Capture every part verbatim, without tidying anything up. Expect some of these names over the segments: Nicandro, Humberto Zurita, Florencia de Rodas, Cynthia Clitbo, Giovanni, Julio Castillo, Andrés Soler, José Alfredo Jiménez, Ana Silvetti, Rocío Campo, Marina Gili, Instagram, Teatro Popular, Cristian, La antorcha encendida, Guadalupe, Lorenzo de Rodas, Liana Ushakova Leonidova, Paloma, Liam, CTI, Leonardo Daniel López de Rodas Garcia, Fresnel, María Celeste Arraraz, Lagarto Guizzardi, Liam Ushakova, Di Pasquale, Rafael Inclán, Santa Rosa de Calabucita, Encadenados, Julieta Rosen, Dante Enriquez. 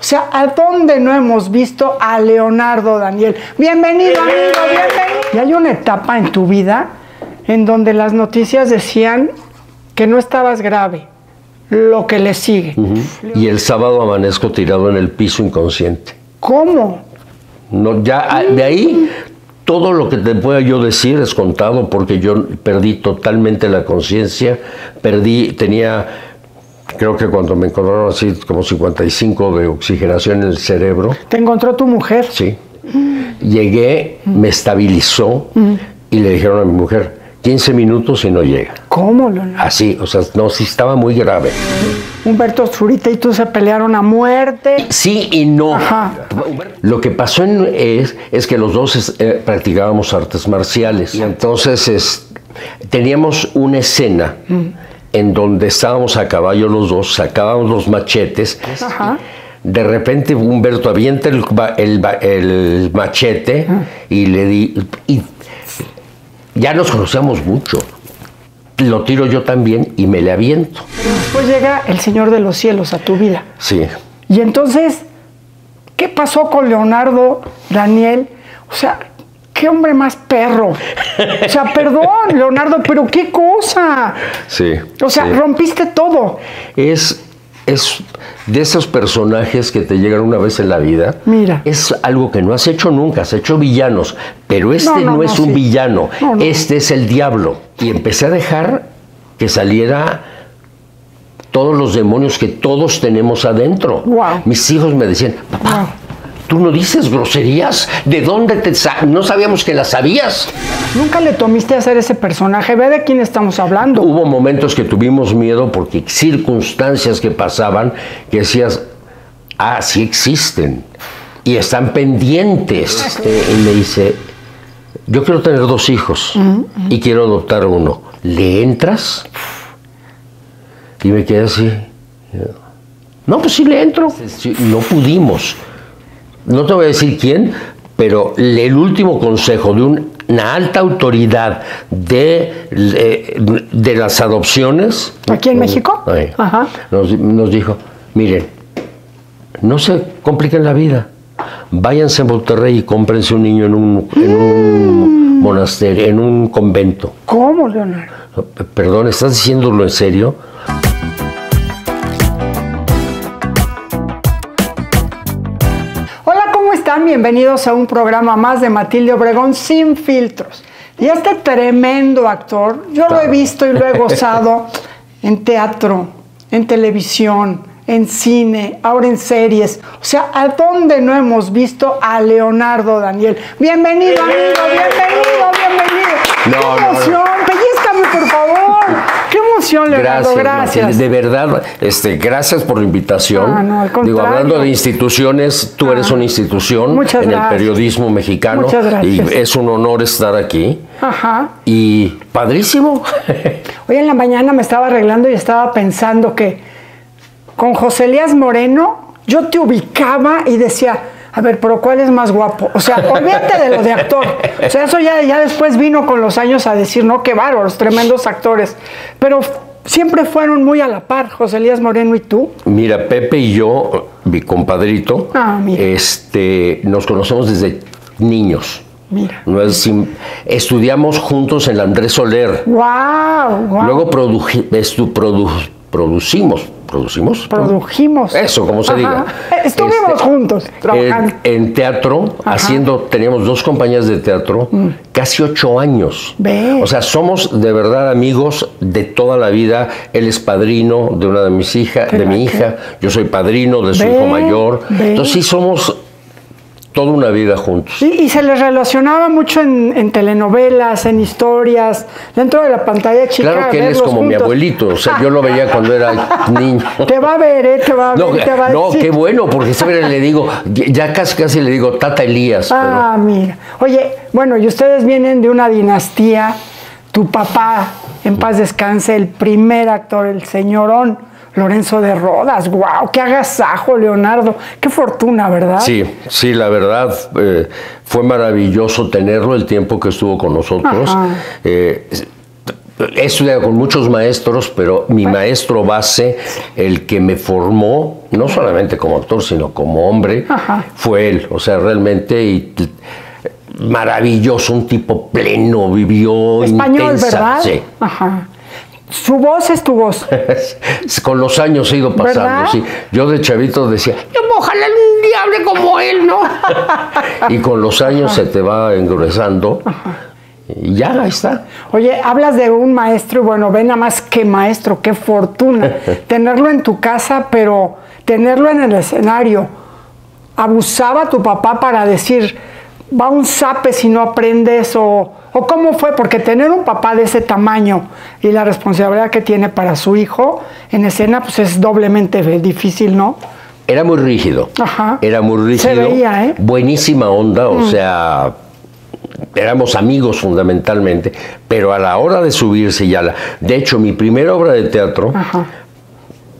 O sea, ¿a dónde no hemos visto a Leonardo Daniel? Bienvenido, amigo, bienvenido. Y hay una etapa en tu vida en donde las noticias decían que no estabas grave, lo que le sigue. Uh-huh. Y el sábado amanezco tirado en el piso inconsciente. ¿Cómo? No, ya de ahí todo lo que te pueda yo decir es contado, porque yo perdí totalmente la conciencia, perdí, tenía, creo que cuando me encontraron así como cincuenta y cinco de oxigenación en el cerebro. ¿Te encontró tu mujer? Sí. Llegué, me estabilizó y le dijeron a mi mujer, quince minutos y no llega. ¿Cómo, Leonardo? Así, o sea, no, sí estaba muy grave. Humberto Zurita y tú se pelearon a muerte. Sí y no. Ajá. Lo que pasó en, es, es que los dos es, eh, practicábamos artes marciales. Y entonces es, teníamos una escena mm. en donde estábamos a caballo los dos, sacábamos los machetes. Ajá. De repente Humberto avienta el, el, el machete mm. y le di... Y ya nos conocíamos mucho. Lo tiro yo también y me le aviento. Pero después llega el Señor de los Cielos a tu vida. Sí. Y entonces, ¿qué pasó con Leonardo Daniel? O sea, qué hombre más perro. O sea, perdón, Leonardo, pero qué cosa. Sí. O sea, sí. Rompiste todo. Es, es de esos personajes que te llegan una vez en la vida. Mira. Es algo que no has hecho nunca, has hecho villanos. Pero este no, no, no es no, un sí. villano, no, no. Este es el diablo. Y empecé a dejar que saliera todos los demonios que todos tenemos adentro. Wow. Mis hijos me decían, papá, wow. ¿tú no dices groserías? ¿De dónde te sa no sabíamos que las sabías? Nunca le tomiste a hacer ese personaje. Ve de quién estamos hablando. Hubo momentos que tuvimos miedo porque circunstancias que pasaban que decías, ah, sí existen y están pendientes. Este, y me dice... Yo quiero tener dos hijos uh-huh, uh-huh. y quiero adoptar uno. ¿Le entras? Y me quedé así. No, pues sí le entro. Sí, no pudimos. No te voy a decir quién, pero el último consejo de un, una alta autoridad de, de, de las adopciones... ¿Aquí en nos, México? Ahí, ajá. Nos, nos dijo, miren, no se compliquen la vida. Váyanse a Monterrey y cómprense un niño en un, en un mm. monasterio, en un convento. ¿Cómo, Leonardo? Perdón, ¿estás diciéndolo en serio? Hola, ¿cómo están? Bienvenidos a un programa más de Matilde Obregón, Sin Filtros. Y este tremendo actor, yo claro. lo he visto y lo he gozado en teatro, en televisión, en cine, ahora en series. O sea, ¿a dónde no hemos visto a Leonardo Daniel? Bienvenido, amigo, bienvenido, bienvenido. No, ¡Qué emoción! No, no. ¡Pellízcame, por favor! ¡Qué emoción, Leonardo! Gracias. gracias. De verdad, este, gracias por la invitación. Ah, no, al contrario. Digo, hablando de instituciones, tú ah, eres una institución muchas en gracias. el periodismo mexicano. Muchas gracias. Y es un honor estar aquí. Ajá. Y padrísimo. Hoy en la mañana me estaba arreglando y estaba pensando que con José Elías Moreno, yo te ubicaba y decía, a ver, pero ¿cuál es más guapo? O sea, olvídate de lo de actor. O sea, eso ya, ya después vino con los años a decir, no, qué bárbaros, tremendos actores. Pero siempre fueron muy a la par, José Elías Moreno y tú. Mira, Pepe y yo, mi compadrito, ah, mira. este, nos conocemos desde niños. Mira. No es, estudiamos juntos en el Andrés Soler. Wow, wow. Luego produ, estu, produ, producimos. ¿Producimos? Produjimos. Eso, como se Ajá. diga. Estuvimos este, juntos trabajando. En, en teatro, Ajá. haciendo, teníamos dos compañías de teatro, mm. casi ocho años. Ve. O sea, somos de verdad amigos de toda la vida. Él es padrino de una de mis hijas, de mi hija. Yo soy padrino de su Ve. hijo mayor. Ve. Entonces sí somos toda una vida juntos. Y, y se les relacionaba mucho en, en telenovelas, en historias, dentro de la pantalla chica. Claro que él es como juntos. mi abuelito, o sea, yo lo veía cuando era niño. Te va a ver, ¿eh? Te va a ver, no, te va a No, decir. Qué bueno, porque siempre le digo, ya casi casi le digo Tata Elías. Ah, pero... mira. Oye, bueno, y ustedes vienen de una dinastía, tu papá, en paz descanse, el primer actor, el señorón Lorenzo de Rodas. ¡Wow! ¡Qué agasajo, Leonardo! ¡Qué fortuna, ¿verdad? Sí, sí, la verdad eh, fue maravilloso tenerlo el tiempo que estuvo con nosotros. Eh, He estudiado con muchos maestros, pero mi maestro base, el que me formó, no solamente como actor, sino como hombre, ajá, fue él. O sea, realmente y, maravilloso, un tipo pleno, vivió español, intensa, ¿verdad? Sí. Ajá. Su voz es tu voz. Con los años he ido pasando, ¿verdad? Sí. Yo de chavito decía, ojalá un día hable como él, ¿no? Y con los años, ajá, se te va engruesando. Ajá. Y ya, ahí está. Oye, hablas de un maestro y bueno, ve nada más qué maestro, qué fortuna. Tenerlo en tu casa, pero tenerlo en el escenario. ¿Abusaba tu papá para decir, va un zape si no aprendes? O, ¿O cómo fue? Porque tener un papá de ese tamaño y la responsabilidad que tiene para su hijo en escena, pues es doblemente difícil, ¿no? Era muy rígido. Ajá. Era muy rígido. Se veía, ¿eh? Buenísima onda, o mm. sea... Éramos amigos fundamentalmente, pero a la hora de subirse ya la... De hecho, mi primera obra de teatro, ajá,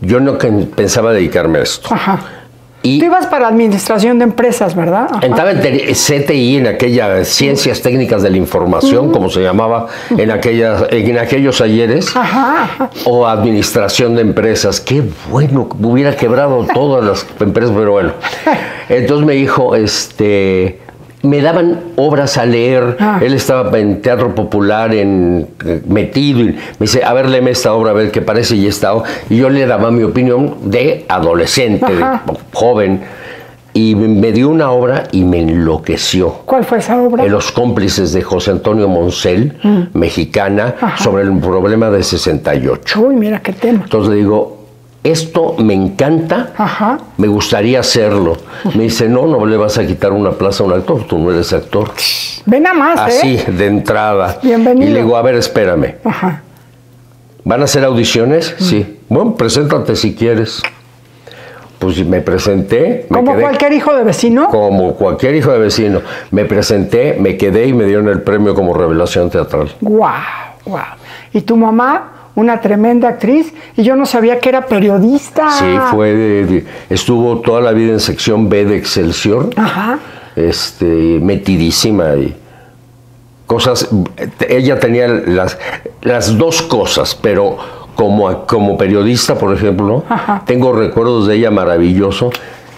yo no pensaba dedicarme a esto. Ajá. Y tú ibas para administración de empresas, ¿verdad? Ajá. Estaba en C T I, en aquellas Ciencias Técnicas de la Información, mm, como se llamaba en, aquellas, en aquellos ayeres, ajá, ajá, o administración de empresas. Qué bueno, hubiera quebrado todas las empresas, pero bueno. Entonces me dijo, este... me daban obras a leer, ah, él estaba en Teatro Popular en, metido, y me dice, a ver, léeme esta obra, a ver qué parece, y esta obra, y yo le daba mi opinión de adolescente, de joven, y me dio una obra y me enloqueció. ¿Cuál fue esa obra? Eh, Los cómplices de José Antonio Moncel, mm, mexicana, ajá, sobre el problema de sesenta y ocho. Uy, mira qué tema. Entonces le digo, esto me encanta, ajá, me gustaría hacerlo. Me dice, no, no le vas a quitar una plaza a un actor, tú no eres actor. Ven a más, así, ¿eh? De entrada. Bienvenido. Y le digo, a ver, espérame. Ajá. ¿Van a hacer audiciones? Mm. Sí. Bueno, preséntate si quieres. Pues me presenté. Me ¿Como quedé, cualquier hijo de vecino? Como cualquier hijo de vecino. Me presenté, me quedé y me dieron el premio como revelación teatral. ¡Guau! ¡Guau! ¿Y tu mamá? Una tremenda actriz, y yo no sabía que era periodista. Sí, fue de, de, estuvo toda la vida en sección B de Excelsior, ajá, este, metidísima y cosas. Ella tenía las, las dos cosas, pero como, como periodista, por ejemplo, ajá, tengo recuerdos de ella maravilloso.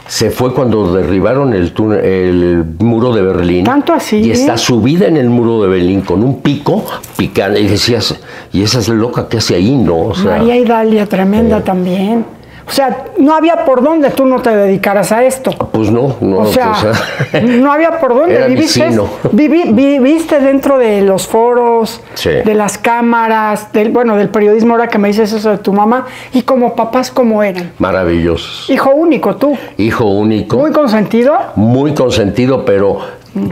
Se fue cuando derribaron el, túnel, el muro de Berlín. ¿Tanto así? Y está subida en el muro de Berlín con un pico picante. Y decías, y esa es loca que hace ahí, ¿no? O sea, María Idalia, tremenda eh. también. O sea, no había por dónde tú no te dedicaras a esto. Pues no, no. O sea, o sea no había por dónde. Viviste, vivi, viviste dentro de los foros, sí, de las cámaras, del, bueno, del periodismo, ahora que me dices eso de tu mamá, y como papás, ¿cómo eran? Maravillosos. Hijo único, tú. Hijo único. Muy consentido. Muy consentido, pero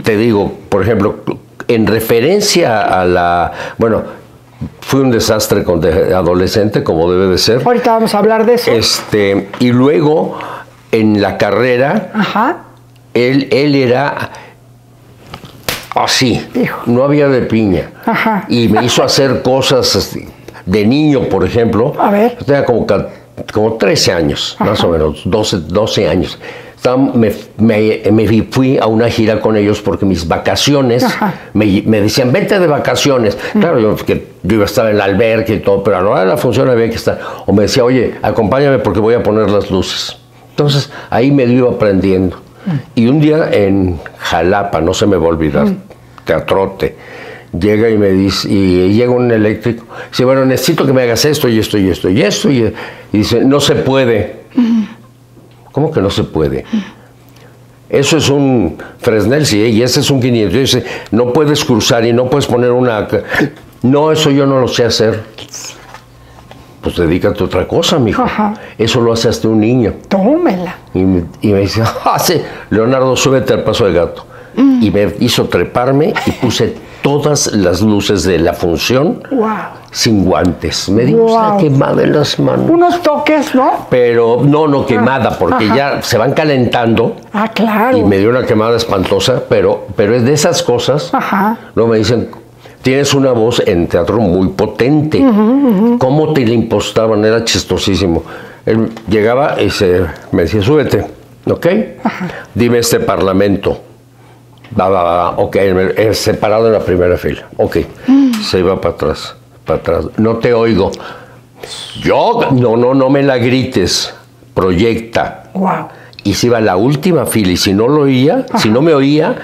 te digo, por ejemplo, en referencia a la... Bueno... Fue un desastre con de adolescente, como debe de ser. Ahorita vamos a hablar de eso. Este, y luego, en la carrera, ajá, él, él era así. Hijo. No había de piña. Ajá. Y me hizo hacer cosas así, de niño, por ejemplo. A ver. Yo tenía como, como trece años, ajá, más o menos, doce, doce años. Me, me, me fui a una gira con ellos porque mis vacaciones, me, me decían, vete de vacaciones. Mm. Claro, yo, que, yo iba a estar en la alberca y todo, pero a la hora de la función había que estar. O me decía, oye, acompáñame porque voy a poner las luces. Entonces, ahí me iba aprendiendo. Mm. Y un día en Jalapa, no se me va a olvidar, mm, teatrote, llega y me dice, y llega un eléctrico, dice, bueno, necesito que me hagas esto y esto y esto y esto. Y, y dice, no se puede. Mm. ¿Cómo que no se puede? Eso es un Fresnel, sí, y ese es un quinientos. Yo dice, no puedes cruzar y no puedes poner una... No, eso yo no lo sé hacer. Pues dedícate a otra cosa, mijo. Ajá. Eso lo hace hasta un niño. Tómela. Y, y me dice, ah, sí, Leonardo, súbete al paso del gato. Mm. Y me hizo treparme y puse todas las luces de la función. Wow. Sin guantes. Me dio una quemada en las manos. Unos toques, ¿no? Pero no, no quemada, porque ajá, ya se van calentando. Ah, claro. Y me dio una quemada espantosa, pero, pero es de esas cosas. Ajá. No me dicen, tienes una voz en teatro muy potente. Uh-huh, uh-huh. ¿Cómo te la impostaban? Era chistosísimo. Él llegaba y se, me decía, súbete, ¿ok? Ajá. Dime este parlamento. Va, va, va, ok, separado en la primera fila, ok, mm, se iba para atrás, para atrás. No te oigo. Yo, no, no, no me la grites. Proyecta. Wow. Y se iba a la última fila, y si no lo oía, ajá, si no me oía,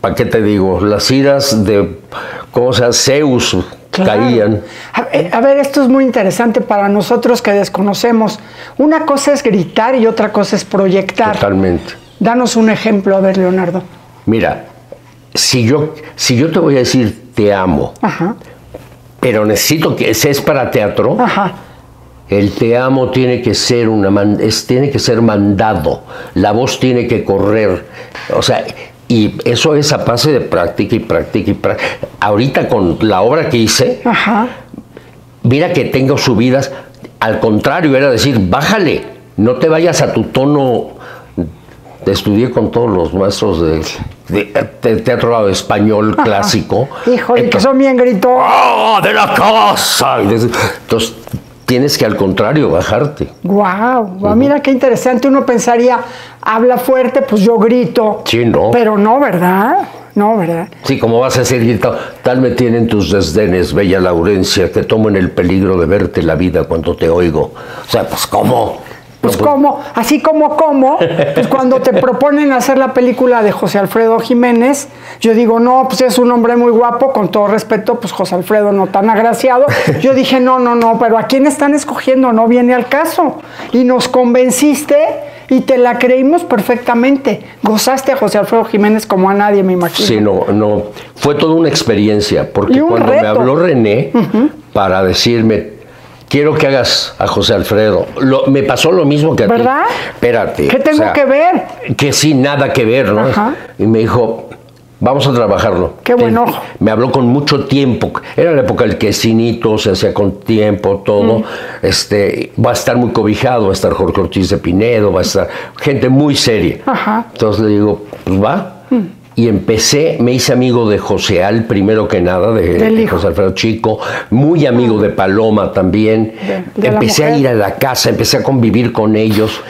¿para qué te digo? Las iras de, ¿cómo se llama? Zeus, claro, caían. A, a ver, esto es muy interesante para nosotros que desconocemos. Una cosa es gritar y otra cosa es proyectar. Totalmente. Danos un ejemplo, a ver, Leonardo. Mira, si yo, si yo te voy a decir te amo, ajá, pero necesito que seas para teatro, ajá, el te amo tiene que ser una man, es, tiene que ser mandado, la voz tiene que correr, o sea, y eso es a base de práctica y práctica y práctica. Ahorita con la obra que hice, ajá, mira que tengo subidas, al contrario, era decir, bájale, no te vayas a tu tono. Estudié con todos los maestros de, de, de teatro español, ajá, clásico. Híjole, que son bien gritó, ¡oh, de la casa! Entonces, tienes que al contrario bajarte. Guau, wow, wow, mira qué interesante. Uno pensaría, habla fuerte, pues yo grito. Sí, no. Pero no, ¿verdad? No, ¿verdad? Sí, como vas a decir gritado, tal me tienen tus desdenes, bella Laurencia, que tomo en el peligro de verte la vida cuando te oigo. O sea, pues ¿cómo? Pues como, así como como, pues cuando te proponen hacer la película de José Alfredo Jiménez, yo digo, no, pues es un hombre muy guapo, con todo respeto, pues José Alfredo no tan agraciado. Yo dije, no, no, no, pero ¿a quién están escogiendo? No viene al caso. Y nos convenciste y te la creímos perfectamente. Gozaste a José Alfredo Jiménez como a nadie, me imagino. Sí, no, no, fue toda una experiencia, porque cuando reto. me habló René, uh-huh, para decirme, quiero que hagas a José Alfredo. Lo, me pasó lo mismo que a, ¿verdad?, ti. Espérate. ¿Qué tengo, o sea, que ver? Que sí, nada que ver, ¿no? Ajá. Y me dijo, vamos a trabajarlo. Qué buen ojo. Me habló con mucho tiempo. Era la época del quesinito, se hacía con tiempo, todo. Mm. Este, va a estar muy cobijado, va a estar Jorge Ortiz de Pinedo, va a estar gente muy seria. Ajá. Entonces le digo, pues va. Mm. Y empecé, me hice amigo de José Al, primero que nada, de, de José Alfredo Chico, muy amigo de Paloma también. De, de empecé a ir a la casa, empecé a convivir con ellos.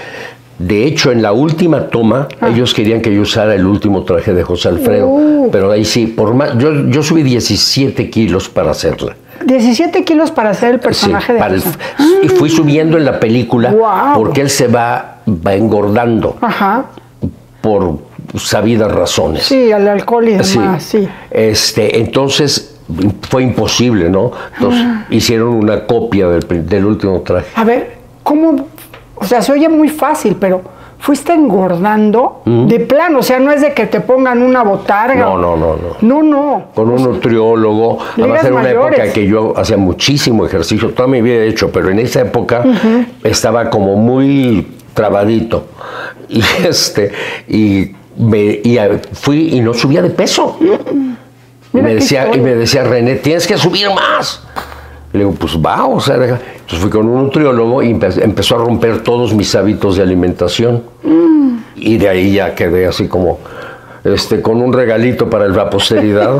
De hecho, en la última toma, ah, ellos querían que yo usara el último traje de José Alfredo. Uh. Pero ahí sí, por más, yo, yo subí diecisiete kilos para hacerla. diecisiete kilos para hacer el personaje, sí, de para el, y fui subiendo en la película, wow, porque él se va, va engordando. Ajá. Por sabidas razones. Sí, al alcohol y demás, sí, sí. Este, entonces fue imposible, ¿no? Entonces, ah, hicieron una copia del, del último traje. A ver, ¿cómo? O sea, se oye muy fácil, pero fuiste engordando, ¿mm?, de plano, o sea, no es de que te pongan una botarga. No, no, no, no. No, no. Con un nutriólogo. Además, era una mayores. época que yo hacía muchísimo ejercicio, toda mi vida he hecho, pero en esa época, uh-huh, estaba como muy trabadito. Y este, y Me, y a, fui y no subía de peso. Mira, me decía, y me decía René, tienes que subir más. Le digo, pues va, o sea, deja. Entonces fui con un nutriólogo y empe empezó a romper todos mis hábitos de alimentación. Mm. Y de ahí ya quedé así como, este, con un regalito para la posteridad.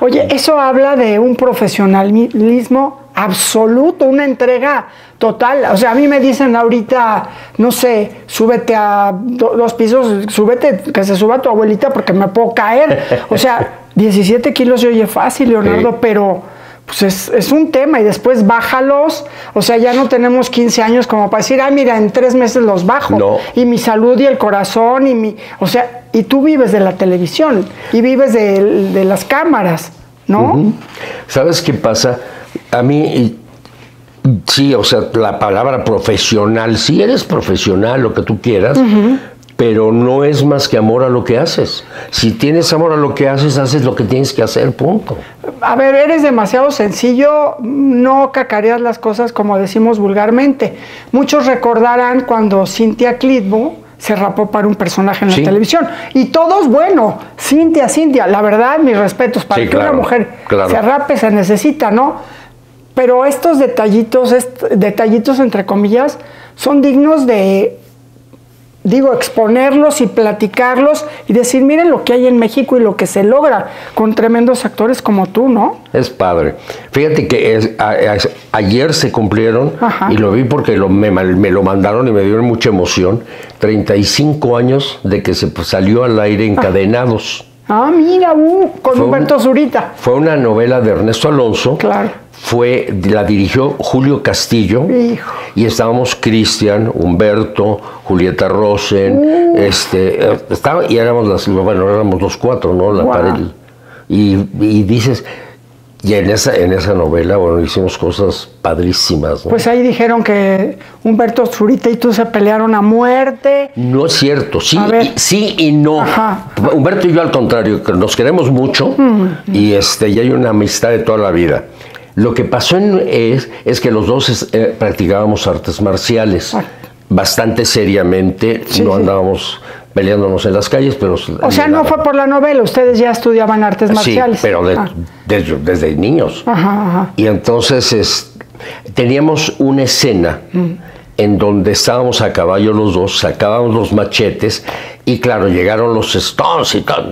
Oye, eso habla de un profesionalismo absoluto, una entrega total. O sea, a mí me dicen ahorita, no sé, súbete a do, dos pisos, súbete, que se suba tu abuelita porque me puedo caer. O sea, diecisiete kilos se oye fácil, Leonardo, sí, pero pues es, es un tema. Y después bájalos. O sea, ya no tenemos quince años como para decir, ah, mira, en tres meses los bajo. No. Y mi salud y el corazón y mi... O sea, y tú vives de la televisión y vives de, de las cámaras, ¿no? Uh-huh. ¿Sabes qué pasa? A mí, sí, o sea, la palabra profesional, sí eres profesional, lo que tú quieras, uh-huh, pero no es más que amor a lo que haces. Si tienes amor a lo que haces, haces lo que tienes que hacer, punto. A ver, eres demasiado sencillo, no cacareas las cosas como decimos vulgarmente. Muchos recordarán cuando Cynthia Clitbo se rapó para un personaje en la, sí, televisión. Y todos, bueno, Cynthia, Cynthia, la verdad, mis respetos, para, sí, que, claro, una mujer, claro, se rape se necesita, ¿no? Pero estos detallitos, est detallitos entre comillas, son dignos de, digo, exponerlos y platicarlos y decir, miren lo que hay en México y lo que se logra con tremendos actores como tú, ¿no? Es padre. Fíjate que es, a, a, ayer se cumplieron, ajá, y lo vi porque lo, me, me lo mandaron y me dieron mucha emoción, treinta y cinco años de que se, pues, salió al aire Encadenados. Ah, mira, uh, con fue Humberto un, Zurita. Fue una novela de Ernesto Alonso. Claro. Fue, la dirigió Julio Castillo. Hijo. Y estábamos Cristian, Humberto, Julieta Rosen, uh. este, estaba, y éramos las, bueno, éramos los cuatro, ¿no? La wow. pared. Y, y dices, y en esa, en esa novela, bueno, hicimos cosas padrísimas, ¿no? Pues ahí dijeron que Humberto Zurita y tú se pelearon a muerte. No es cierto, sí, y, sí y no. Ajá. Humberto y yo al contrario, nos queremos mucho mm. y, este, y hay una amistad de toda la vida. Lo que pasó en, es, es que los dos es, eh, practicábamos artes marciales Ay. bastante seriamente, sí, no sí. andábamos... peleándonos en las calles, pero... O sea, no fue por la novela, ustedes ya estudiaban artes marciales. Sí, pero de, ah. desde, desde niños. Ajá, ajá. Y entonces es, teníamos una escena mm. en donde estábamos a caballo los dos, sacábamos los machetes y claro, llegaron los Stones y todo.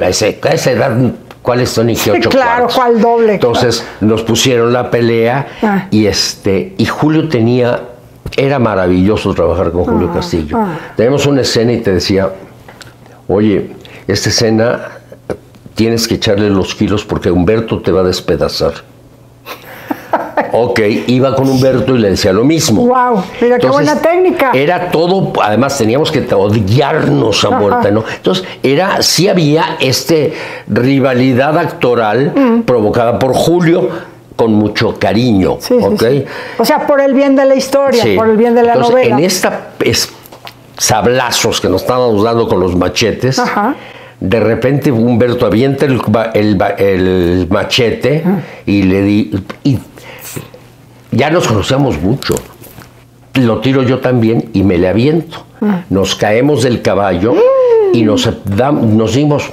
A esa, a esa edad, ¿cuál es Stone y qué ocho Claro, cuartos? ¿Cuál doble? Entonces nos pusieron la pelea ah. y, este, y Julio tenía... Era maravilloso trabajar con Julio ah, Castillo. Ah. Tenemos una escena y te decía, oye, esta escena tienes que echarle los kilos porque Humberto te va a despedazar. Ok, iba con Humberto y le decía lo mismo. Wow, mira, entonces, qué buena técnica. Era todo, además teníamos que odiarnos a muerte, ¿no? Entonces, era, sí había este rivalidad actoral mm. provocada por Julio, con mucho cariño, sí, ¿ok? Sí, sí. O sea, por el bien de la historia, sí. por el bien de la Entonces, novela. En esta es, sablazos que nos estábamos dando con los machetes, Ajá. de repente Humberto avienta el, el, el machete Ajá. y le di... Y ya nos conocíamos mucho. Lo tiro yo también y me le aviento. Ajá. Nos caemos del caballo mm. y nos, nos dimos...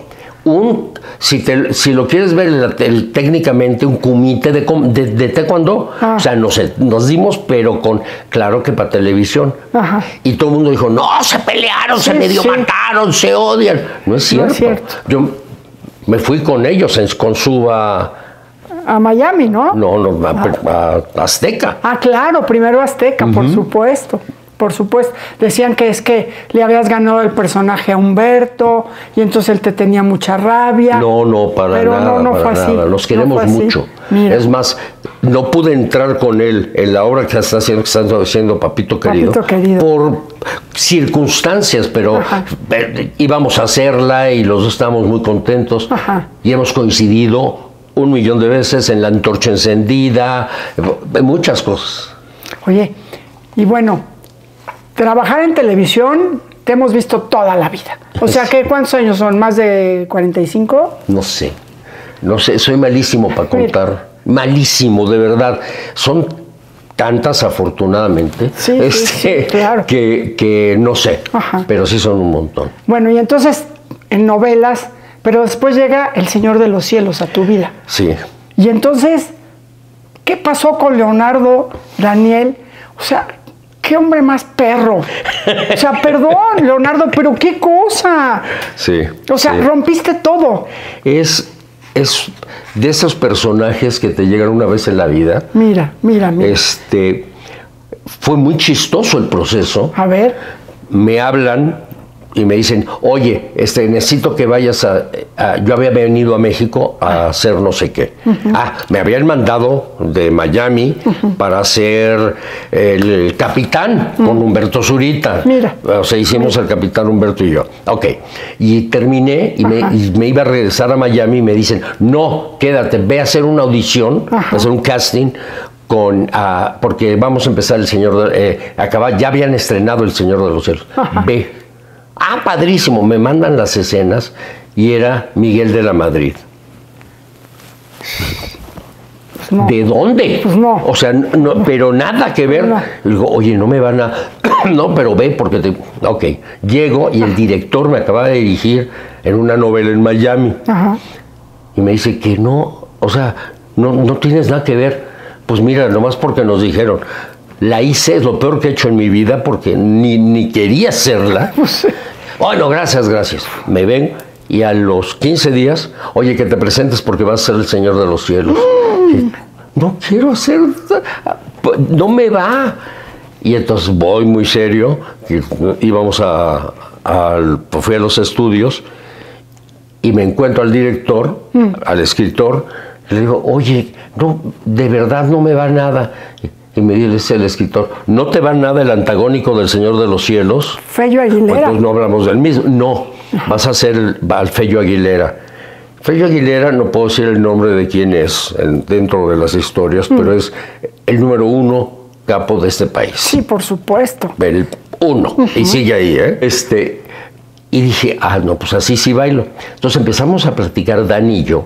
Un, si, te, si lo quieres ver el, el, técnicamente, un kumite de, de, de taekwondo, ah. o sea, no sé, nos dimos, pero con, claro que para televisión. Ajá. Y todo el mundo dijo, no, se pelearon, sí, se medio sí. mataron, se odian. No es cierto. No es cierto. Yo me fui con ellos, con Suba. A Miami, ¿no? No, no a, ah. a Azteca. Ah, claro, primero Azteca, uh-huh. por supuesto. Por supuesto, decían que es que le habías ganado el personaje a Humberto y entonces él te tenía mucha rabia. No, no, para Pero nada, no, no para fue nada. Así. Los queremos no mucho. Mira. Es más, no pude entrar con él en la obra que está haciendo, que está haciendo Papito Querido, Papito Querido. Por circunstancias, pero Ajá. íbamos a hacerla y los dos estábamos muy contentos Ajá. y hemos coincidido un millón de veces en La Antorcha Encendida, muchas cosas. Oye, y bueno... Trabajar en televisión te hemos visto toda la vida. O sea, que ¿cuántos años son? ¿Más de cuarenta y cinco? No sé. No sé, soy malísimo para contar. Malísimo, de verdad. Son tantas, afortunadamente, sí, este, sí, sí, claro. que, que no sé. Ajá. Pero sí son un montón. Bueno, y entonces en novelas, pero después llega El Señor de los Cielos a tu vida. Sí. Y entonces, ¿qué pasó con Leonardo Daniel? O sea... ¡Qué hombre más perro! O sea, perdón, Leonardo, pero qué cosa. Sí. O sea, sí. rompiste todo. Es, es de esos personajes que te llegan una vez en la vida. Mira, mira, mira. Este, fue muy chistoso el proceso. A ver. Me hablan y me dicen, oye, este, necesito que vayas a, a... Yo había venido a México a hacer no sé qué. Uh-huh. Ah, me habían mandado de Miami uh-huh. para ser el capitán uh-huh. con Humberto Zurita. Mira. O sea, hicimos el capitán Humberto y yo. Ok. Y terminé y me, y me iba a regresar a Miami y me dicen, no, quédate, ve a hacer una audición, Ajá. a hacer un casting con... Uh, porque vamos a empezar El Señor... De, eh, acabar, ya habían estrenado El Señor de los Cielos. Ajá. Ve. Ah, padrísimo, me mandan las escenas y era Miguel de la Madrid. Pues no. ¿De dónde? Pues no. O sea, no, no, pero nada que ver. No. Digo, oye, no me van a... no, pero ve porque te... Ok, llego y el director me acaba de dirigir en una novela en Miami. Ajá. Y me dice que no, o sea, no, no tienes nada que ver. Pues mira, nomás porque nos dijeron... La hice, es lo peor que he hecho en mi vida porque ni, ni quería hacerla. Bueno, gracias, gracias. Me ven y a los quince días, oye, que te presentes porque vas a ser El Señor de los Cielos. Mm. No quiero hacer, no me va. Y entonces voy muy serio, íbamos a, a, fui a los estudios y me encuentro al director, mm. al escritor, le digo, oye, no, de verdad no me va nada. Y me dice el escritor, ¿no te va nada el antagónico del Señor de los Cielos? Feyo Aguilera. Entonces no hablamos del mismo. No, vas a hacer el, al Feyo Aguilera. Feyo Aguilera, no puedo decir el nombre de quién es en, dentro de las historias, mm. pero es el número uno capo de este país. Sí, por supuesto. El uno. Uh-huh. Y sigue ahí, ¿eh? Este, y dije, ah, no, pues así sí bailo. Entonces empezamos a practicar Dani y yo.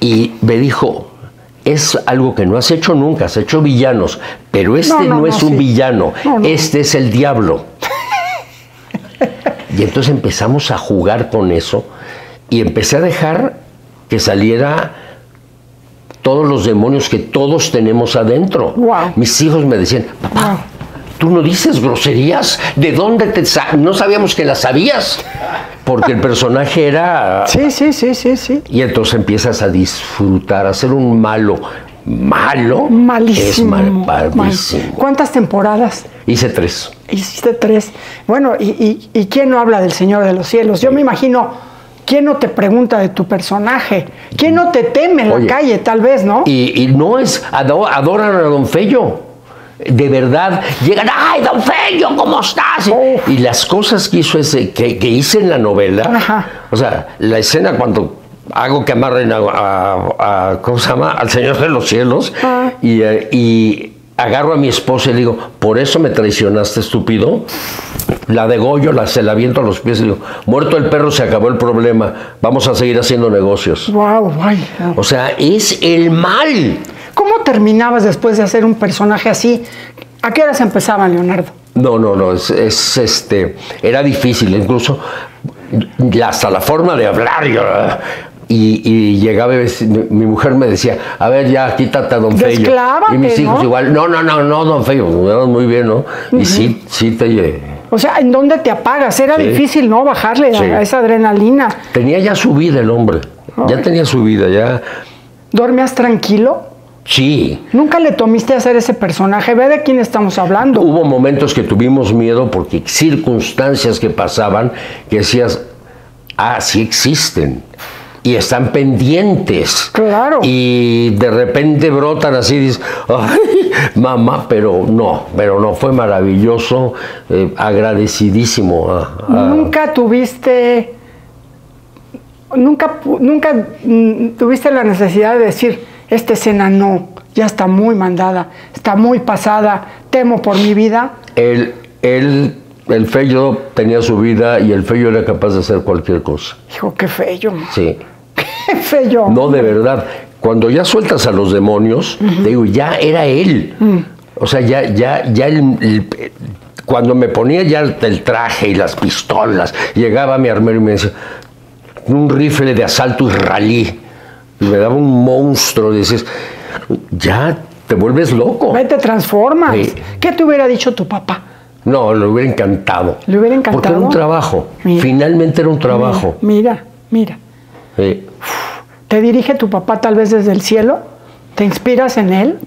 Y me dijo, es algo que no has hecho nunca, has hecho villanos, pero este no, no, no es no, un sí. villano, no, no. este es el diablo. Y entonces empezamos a jugar con eso y empecé a dejar que saliera todos los demonios que todos tenemos adentro. Wow. Mis hijos me decían, papá, wow. tú no dices groserías, ¿de dónde te sa-? No sabíamos que las sabías, porque el personaje era... Sí, sí, sí, sí, sí. Y entonces empiezas a disfrutar, a ser un malo. ¿Malo? Malísimo. Es mal, malísimo. Mal. ¿Cuántas temporadas? Hice tres. Hiciste tres. Bueno, y, y, ¿y quién no habla del Señor de los Cielos? Yo sí. me imagino... ¿Quién no te pregunta de tu personaje? ¿Quién no te teme en Oye, la calle, tal vez, no? Y, y no es, adoran a don Feyo, de verdad, llegan, ¡ay, don Feyo, cómo estás! Oh. Y las cosas que hizo ese, que, que hice en la novela, Ajá. o sea, la escena cuando hago que amarren a, a, a ¿cómo se llama? Al Señor de los Cielos, ah. y, y agarro a mi esposa y le digo, ¿por eso me traicionaste, estúpido? La degollo, la, se la aviento a los pies y digo, muerto el perro, se acabó el problema, vamos a seguir haciendo negocios. Wow, guay. O sea, es el mal. ¿Cómo terminabas después de hacer un personaje así? ¿A qué horas empezaba, Leonardo? No, no, no, es, es este, era difícil, incluso hasta la forma de hablar. Yo, Y, y llegaba, mi mujer me decía, a ver, ya, quítate a don Feyo. Y mis hijos ¿no? igual, no, no, no, no, don Feyo, muy bien, ¿no? Uh-huh. Y sí, sí te... O sea, ¿en dónde te apagas? Era sí. difícil, ¿no? Bajarle sí. a esa adrenalina. Tenía ya su vida el hombre, Ay. ya tenía su vida, ya... ¿Dormías tranquilo? Sí. ¿Nunca le tomiste a hacer ese personaje? Ve de quién estamos hablando. Hubo momentos que tuvimos miedo porque circunstancias que pasaban que decías, ah, sí existen. Y están pendientes. Claro. Y de repente brotan así, dices, ay, mamá, pero no, pero no, fue maravilloso, eh, agradecidísimo. A, a... Nunca tuviste, nunca, nunca tuviste la necesidad de decir, esta escena no, ya está muy mandada, está muy pasada, temo por mi vida. El, el, el Feyo tenía su vida y el Feyo era capaz de hacer cualquier cosa. Hijo, qué Feyo. Sí. ¡Qué Feyo! No, de verdad. Cuando ya sueltas a los demonios, uh-huh. te digo, ya era él. Uh-huh. O sea, ya, ya, ya el, el, cuando me ponía ya el, el traje y las pistolas, llegaba a mi armero y me decía, un rifle de asalto israelí. Y me daba un monstruo. Y dices, ya te vuelves loco. Te transformas. Sí. ¿Qué te hubiera dicho tu papá? No, le hubiera encantado. ¿Le hubiera encantado? Porque era un trabajo. Mira. Finalmente era un trabajo. Mira, mira. mira. Sí. ¿Te dirige tu papá tal vez desde el cielo? ¿Te inspiras en él?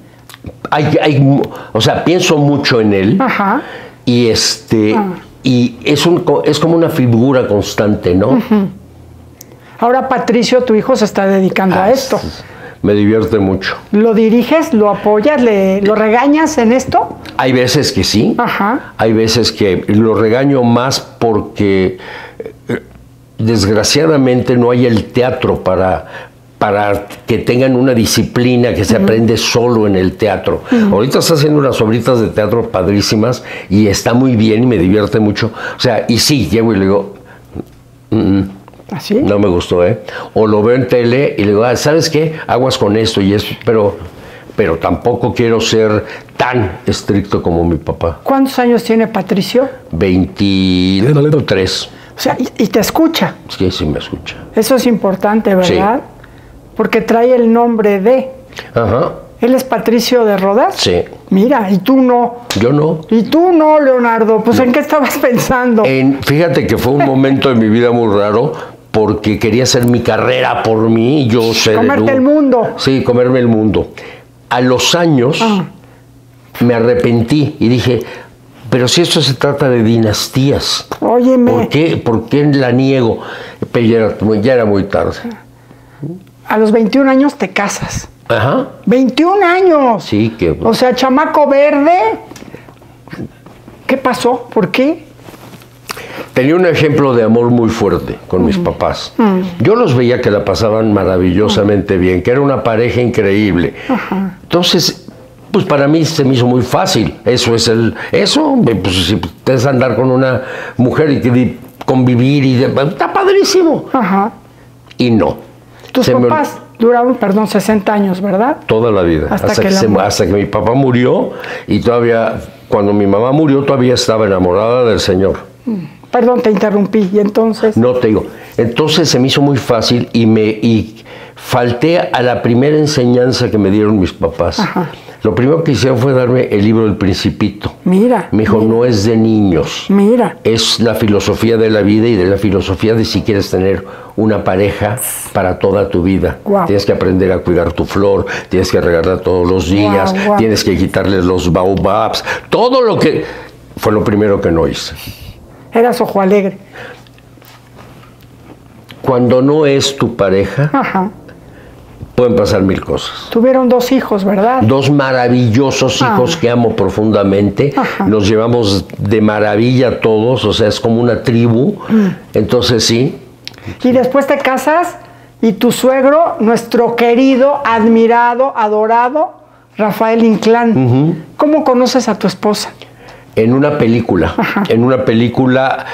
Hay, hay, o sea, pienso mucho en él. Ajá. Y este, ah. y es un, es como una figura constante, ¿no? Uh-huh. Ahora Patricio, tu hijo, se está dedicando ah, a esto. Me divierte mucho. ¿Lo diriges, lo apoyas, le, lo regañas en esto? Hay veces que sí. Ajá. Hay veces que lo regaño más porque... desgraciadamente no hay el teatro para, para que tengan una disciplina que se uh-huh. aprende solo en el teatro. Uh-huh. Ahorita está haciendo unas obritas de teatro padrísimas y está muy bien y me divierte mucho. O sea, y sí, llego y le digo, mm, ¿así? No me gustó, ¿eh? O lo veo en tele y le digo, ah, ¿sabes qué? Aguas con esto y esto, pero, pero tampoco quiero ser tan estricto como mi papá. ¿Cuántos años tiene Patricio? veintitrés. O sea, y, y te escucha. Sí, sí me escucha. Eso es importante, ¿verdad? Sí. Porque trae el nombre de... Ajá. ¿Él es Patricio de Rodas? Sí. Mira, y tú no. Yo no. Y tú no, Leonardo. Pues, no. ¿en qué estabas pensando? En, fíjate que fue un momento de mi vida muy raro porque quería hacer mi carrera por mí. Yo sé Comerte el mundo. Sí, comerme el mundo. A los años ah. me arrepentí y dije... Pero si esto se trata de dinastías. Óyeme. ¿Por qué, ¿Por qué la niego? Pero ya era, ya era muy tarde. A los veintiún años te casas. Ajá. veintiún años. Sí, que... O sea, chamaco verde. ¿Qué pasó? ¿Por qué? Tenía un ejemplo de amor muy fuerte con mis papás. Yo los veía que la pasaban maravillosamente bien, que era una pareja increíble. Entonces, pues para mí se me hizo muy fácil. Eso es el... Eso, pues si puedes andar con una mujer y, y convivir y... De, está padrísimo. Ajá. Y no. Tus se papás... Me, duraron, perdón, sesenta años, ¿verdad? Toda la vida. Hasta, hasta, que que se, hasta que mi papá murió y todavía, cuando mi mamá murió, todavía estaba enamorada del señor. Perdón, te interrumpí. ¿Y entonces? No, te digo. Entonces se me hizo muy fácil y, me, y falté a la primera enseñanza que me dieron mis papás. Ajá. Lo primero que hicieron fue darme el libro del Principito. Mira. Me dijo, mira, no es de niños. Mira. Es la filosofía de la vida y de la filosofía de si quieres tener una pareja para toda tu vida. Wow. Tienes que aprender a cuidar tu flor, tienes que regarla todos los días, wow, wow. Tienes que quitarle los baobabs. Todo lo que... Fue lo primero que no hice. Eras ojo alegre. Cuando no es tu pareja... Ajá. Pueden pasar mil cosas. Tuvieron dos hijos, ¿verdad? Dos maravillosos hijos ah. que amo profundamente. Ajá. Nos llevamos de maravilla todos, o sea, es como una tribu. Mm. Entonces, sí. Y después te casas y tu suegro, nuestro querido, admirado, adorado, Rafael Inclán. Uh-huh. ¿Cómo conoces a tu esposa? En una película, Ajá. en una película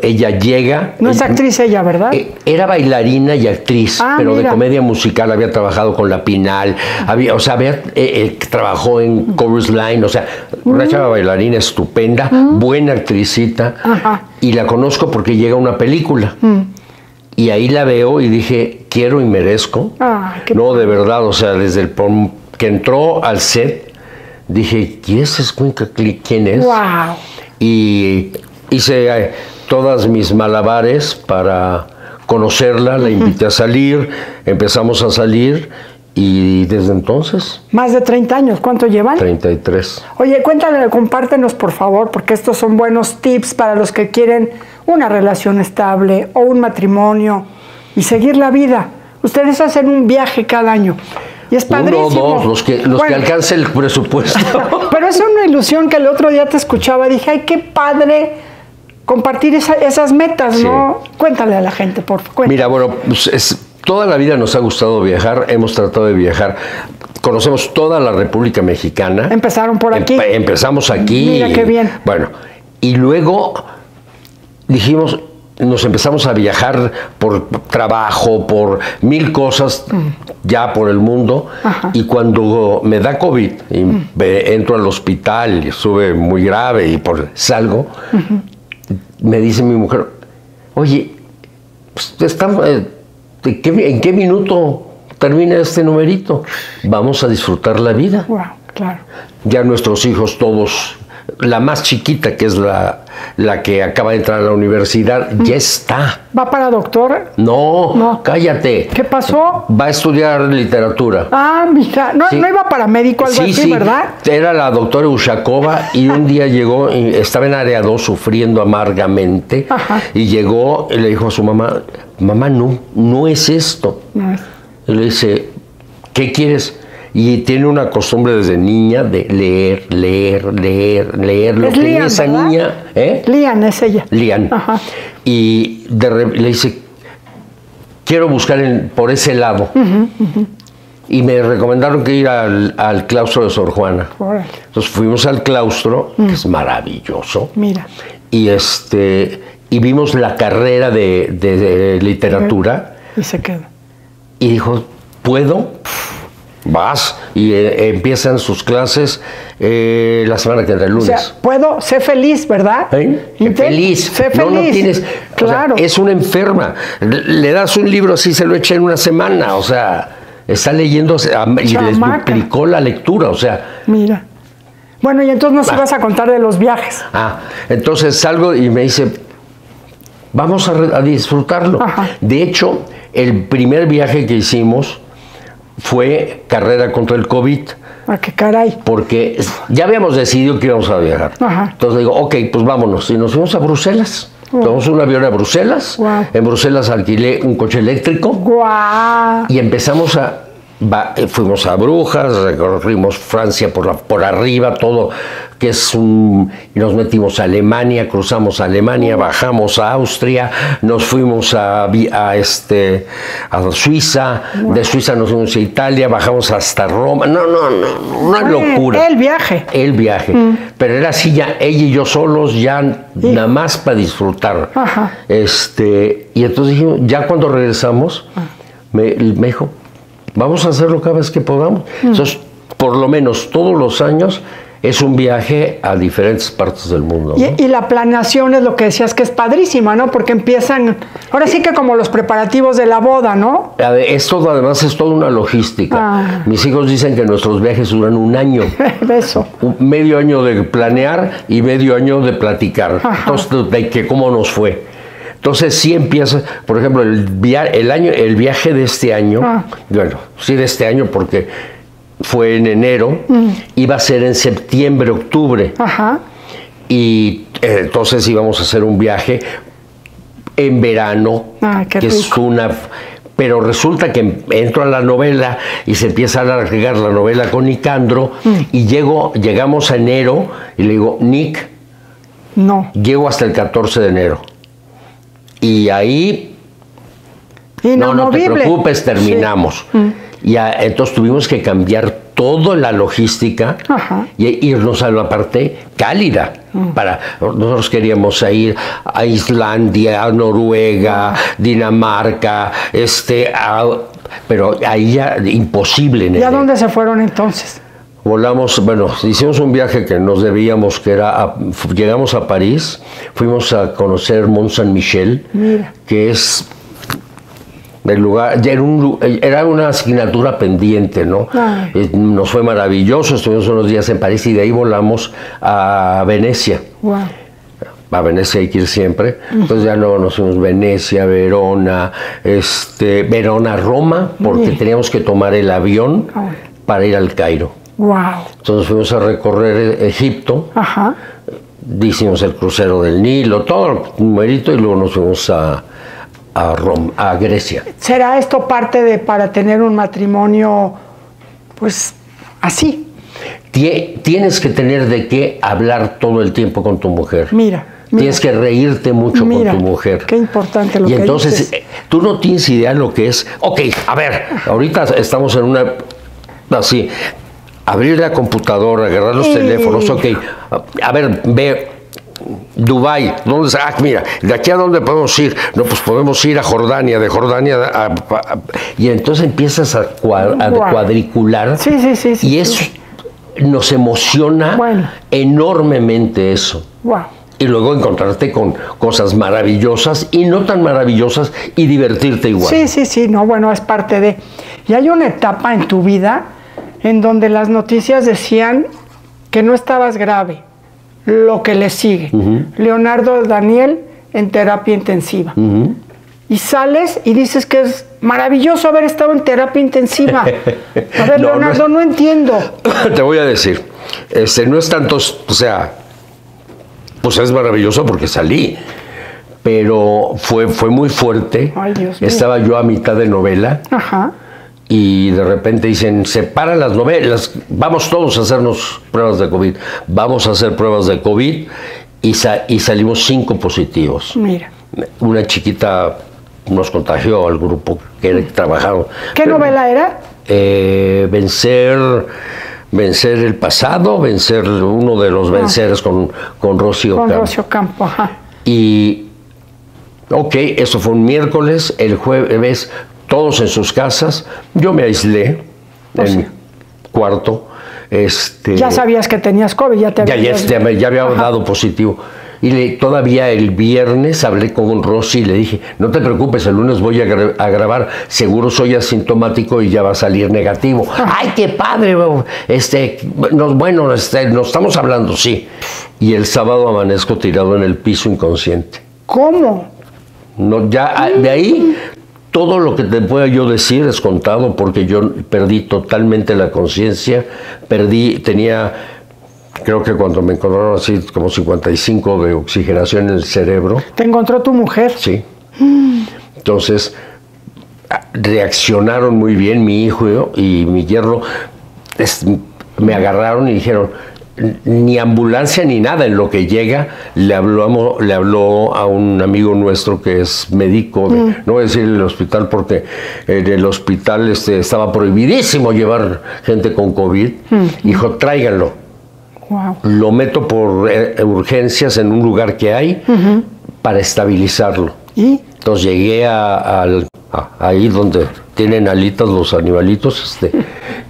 ella llega... No es actriz ella, ¿verdad? Era bailarina y actriz, ah, pero mira. de comedia musical, había trabajado con La Pinal, había, o sea, había, eh, eh, trabajó en Chorus Line, o sea, mm. una chava bailarina estupenda, mm. buena actricita, Ajá. y la conozco porque llega a una película. Mm. Y ahí la veo y dije, quiero y merezco. Ah, qué no, de verdad, o sea, desde el que entró al set... Dije, ¿y ese es Cynthia Clitbo? ¿Quién es? Wow. Y hice eh, todas mis malabares para conocerla, la invité a salir, empezamos a salir y desde entonces... Más de treinta años, ¿cuánto llevan? treinta y tres. Oye, cuéntale, compártenos por favor, porque estos son buenos tips para los que quieren una relación estable o un matrimonio y seguir la vida. Ustedes hacen un viaje cada año. Y es padrísimo. Uno, dos, los que, los bueno, que alcance el presupuesto. Pero es una ilusión que el otro día te escuchaba. Dije, ay, qué padre compartir esa, esas metas, sí. ¿no? Cuéntale a la gente, por favor. Mira, bueno, pues es, toda la vida nos ha gustado viajar. Hemos tratado de viajar. Conocemos toda la República Mexicana. Empezaron por aquí. Empe empezamos aquí. Mira, y, qué bien. Bueno, y luego dijimos... Nos empezamos a viajar por trabajo, por mil cosas, mm. ya por el mundo. Ajá. Y cuando me da COVID, y mm. entro al hospital, y sube muy grave y por, salgo, uh-huh. me dice mi mujer, oye, pues, está, eh, ¿en, qué, ¿en qué minuto termina este numerito? Vamos a disfrutar la vida. Wow, claro. Ya nuestros hijos todos... La más chiquita, que es la, la que acaba de entrar a la universidad, mm. ya está. ¿Va para doctor? No, no, cállate. ¿Qué pasó? Va a estudiar literatura. Ah, mira, no, sí. no iba para médico, algo sí, así, sí. ¿verdad? Era la doctora Ushakova y un día llegó, estaba en área dos sufriendo amargamente. Ajá. Y llegó y le dijo a su mamá, mamá, no, no es esto. No es. Y le dice, ¿qué quieres? Y tiene una costumbre desde niña de leer, leer, leer, leer. Lo es que Liam, esa ¿verdad? niña... ¿eh? Liam es ella. Liam. Ajá. Y de re, le dice, quiero buscar en, por ese lado. Uh -huh, uh -huh. Y me recomendaron que ir al, al claustro de Sor Juana. Órale. Entonces fuimos al claustro, mm. que es maravilloso. Mira. Y, este, y vimos la carrera de, de, de literatura. Y se quedó. Y dijo, ¿puedo? Vas y eh, empiezan sus clases eh, la semana que entra, el lunes. O sea, puedo ser feliz, ¿verdad? ¿Eh? Feliz. Sé feliz. No, no tienes, claro. O sea, es una enferma. Le das un libro así, se lo echa en una semana. O sea, está leyendo y Chamaca. les duplicó la lectura. O sea. Mira. Bueno, y entonces nos ah. ibas a contar de los viajes. Ah, entonces salgo y me dice, vamos a, a disfrutarlo. Ajá. De hecho, el primer viaje que hicimos fue carrera contra el COVID. ¿A qué caray? Porque ya habíamos decidido que íbamos a viajar. Ajá. Entonces digo, ok, pues vámonos. Y nos fuimos a Bruselas. Oh. Tomamos un avión a Bruselas. Wow. En Bruselas alquilé un coche eléctrico. Wow. Y empezamos a... Va, fuimos a Brujas, recorrimos Francia por, la, por arriba, todo que es un... Y nos metimos a Alemania, cruzamos a Alemania, bajamos a Austria, nos fuimos a, a, este, a Suiza, wow. De Suiza nos fuimos a Italia, bajamos hasta Roma. No, no, no, una Ay, locura. El viaje. El viaje. Mm. Pero era así ya, ella y yo solos, ya sí. Nada más para disfrutar. Ajá. Este, y entonces dijimos, ya cuando regresamos, me, me dijo... Vamos a hacerlo cada vez que podamos. Mm. Entonces, por lo menos todos los años es un viaje a diferentes partes del mundo. Y, ¿no? y la planeación es lo que decías que es padrísima, ¿no? Porque empiezan, ahora sí que como los preparativos de la boda, ¿no? Esto además es toda una logística. Ah. Mis hijos dicen que nuestros viajes duran un año. Eso. Un medio año de planear y medio año de platicar. Ajá. Entonces, de que cómo nos fue. Entonces sí empieza, por ejemplo, el, via el, año, el viaje de este año, ah. bueno, sí de este año porque fue en enero, mm. iba a ser en septiembre, octubre. Ajá. Y eh, entonces íbamos a hacer un viaje en verano, ah, qué que rico. es una... Pero resulta que entro a la novela y se empieza a alargar la novela con Nicandro mm. y llego, llegamos a enero y le digo, Nick, no. llego hasta el catorce de enero. Y ahí, no, no te preocupes, terminamos. Sí. Mm. Y a, entonces tuvimos que cambiar toda la logística Ajá. y irnos a la parte cálida. Mm. Para, nosotros queríamos ir a Islandia, a Noruega, Ajá. Dinamarca, este, a, pero ahí ya imposible. ¿Y a dónde se fueron entonces? Volamos, bueno, hicimos un viaje que nos debíamos, que era, a, llegamos a París, fuimos a conocer Mont Saint-Michel, que es el lugar, era, un, era una asignatura pendiente, ¿no? Ay. Nos fue maravilloso, estuvimos unos días en París y de ahí volamos a Venecia. Wow. A Venecia hay que ir siempre, entonces ya no nos fuimos Venecia, Verona, este, Verona, Roma, porque Ay. teníamos que tomar el avión Ay. para ir al Cairo. Wow. Entonces fuimos a recorrer Egipto, Ajá. hicimos el crucero del Nilo, todo el numerito y luego nos fuimos a, a Roma, a Grecia. ¿Será esto parte de para tener un matrimonio, pues, así? Tie- tienes que tener de qué hablar todo el tiempo con tu mujer. Mira. Mira, tienes que reírte mucho mira, con tu mujer. Qué importante lo y que entonces, dices. Tú no tienes idea lo que es. Ok, a ver, ahorita estamos en una así. Abrir la computadora, agarrar los sí. teléfonos, ok, a ver, ve, Dubái, ¿dónde está? Ah, mira, ¿de aquí a dónde podemos ir? No, pues podemos ir a Jordania, de Jordania a... a, a y entonces empiezas a, cuadr a cuadricular. Sí, sí, sí. sí y eso sí. nos emociona bueno. enormemente eso. Wow. Y luego encontrarte con cosas maravillosas y no tan maravillosas y divertirte igual. Sí, sí, sí, no, bueno, es parte de... Y hay una etapa en tu vida... en donde las noticias decían que no estabas grave, lo que le sigue. Uh-huh. Leonardo Daniel en terapia intensiva. Uh-huh. Y sales y dices que es maravilloso haber estado en terapia intensiva. A ver, no, Leonardo, no, es... no entiendo. Te voy a decir, este, no es tanto, o sea, pues es maravilloso porque salí, pero fue, fue muy fuerte. Ay, Dios mío. Estaba yo a mitad de novela. Ajá. Y de repente dicen, separa las novelas, vamos todos a hacernos pruebas de COVID. Vamos a hacer pruebas de COVID y, sa y salimos cinco positivos. Mira. Una chiquita nos contagió al grupo que trabajaba. ¿Qué Pero, novela era? Eh, vencer, vencer el pasado, vencer uno de los venceres ah. con, con Rocío Campo. Con Rocío Campo, ajá. Y, ok, eso fue un miércoles, el jueves... todos en sus casas, yo me aislé pues en mi cuarto. Este, ya sabías que tenías COVID, ya te había ya, ya, ya había Ajá. dado positivo. Y le, todavía el viernes hablé con Rosy y le dije, no te preocupes, el lunes voy a, gra a grabar, seguro soy asintomático y ya va a salir negativo. Ajá. ¡Ay, qué padre! Este, nos, bueno, este, nos estamos hablando, sí. Y el sábado amanezco tirado en el piso inconsciente. ¿Cómo? No, ya, de ahí... Todo lo que te pueda yo decir es contado, porque yo perdí totalmente la conciencia, perdí, tenía, creo que cuando me encontraron así como cincuenta y cinco de oxigenación en el cerebro. ¿Te encontró tu mujer? Sí. Mm. Entonces, reaccionaron muy bien mi hijo y, yo, y mi yerno, es, me agarraron y dijeron, ni ambulancia ni nada. En lo que llega, le habló, le habló a un amigo nuestro que es médico, de, mm. no voy a decir el hospital porque en el hospital este, estaba prohibidísimo llevar gente con COVID, mm. dijo, tráiganlo, wow. lo meto por eh, urgencias en un lugar que hay mm-hmm. para estabilizarlo. ¿Y? Entonces llegué a, a, a, ahí donde tienen alitas los animalitos, este,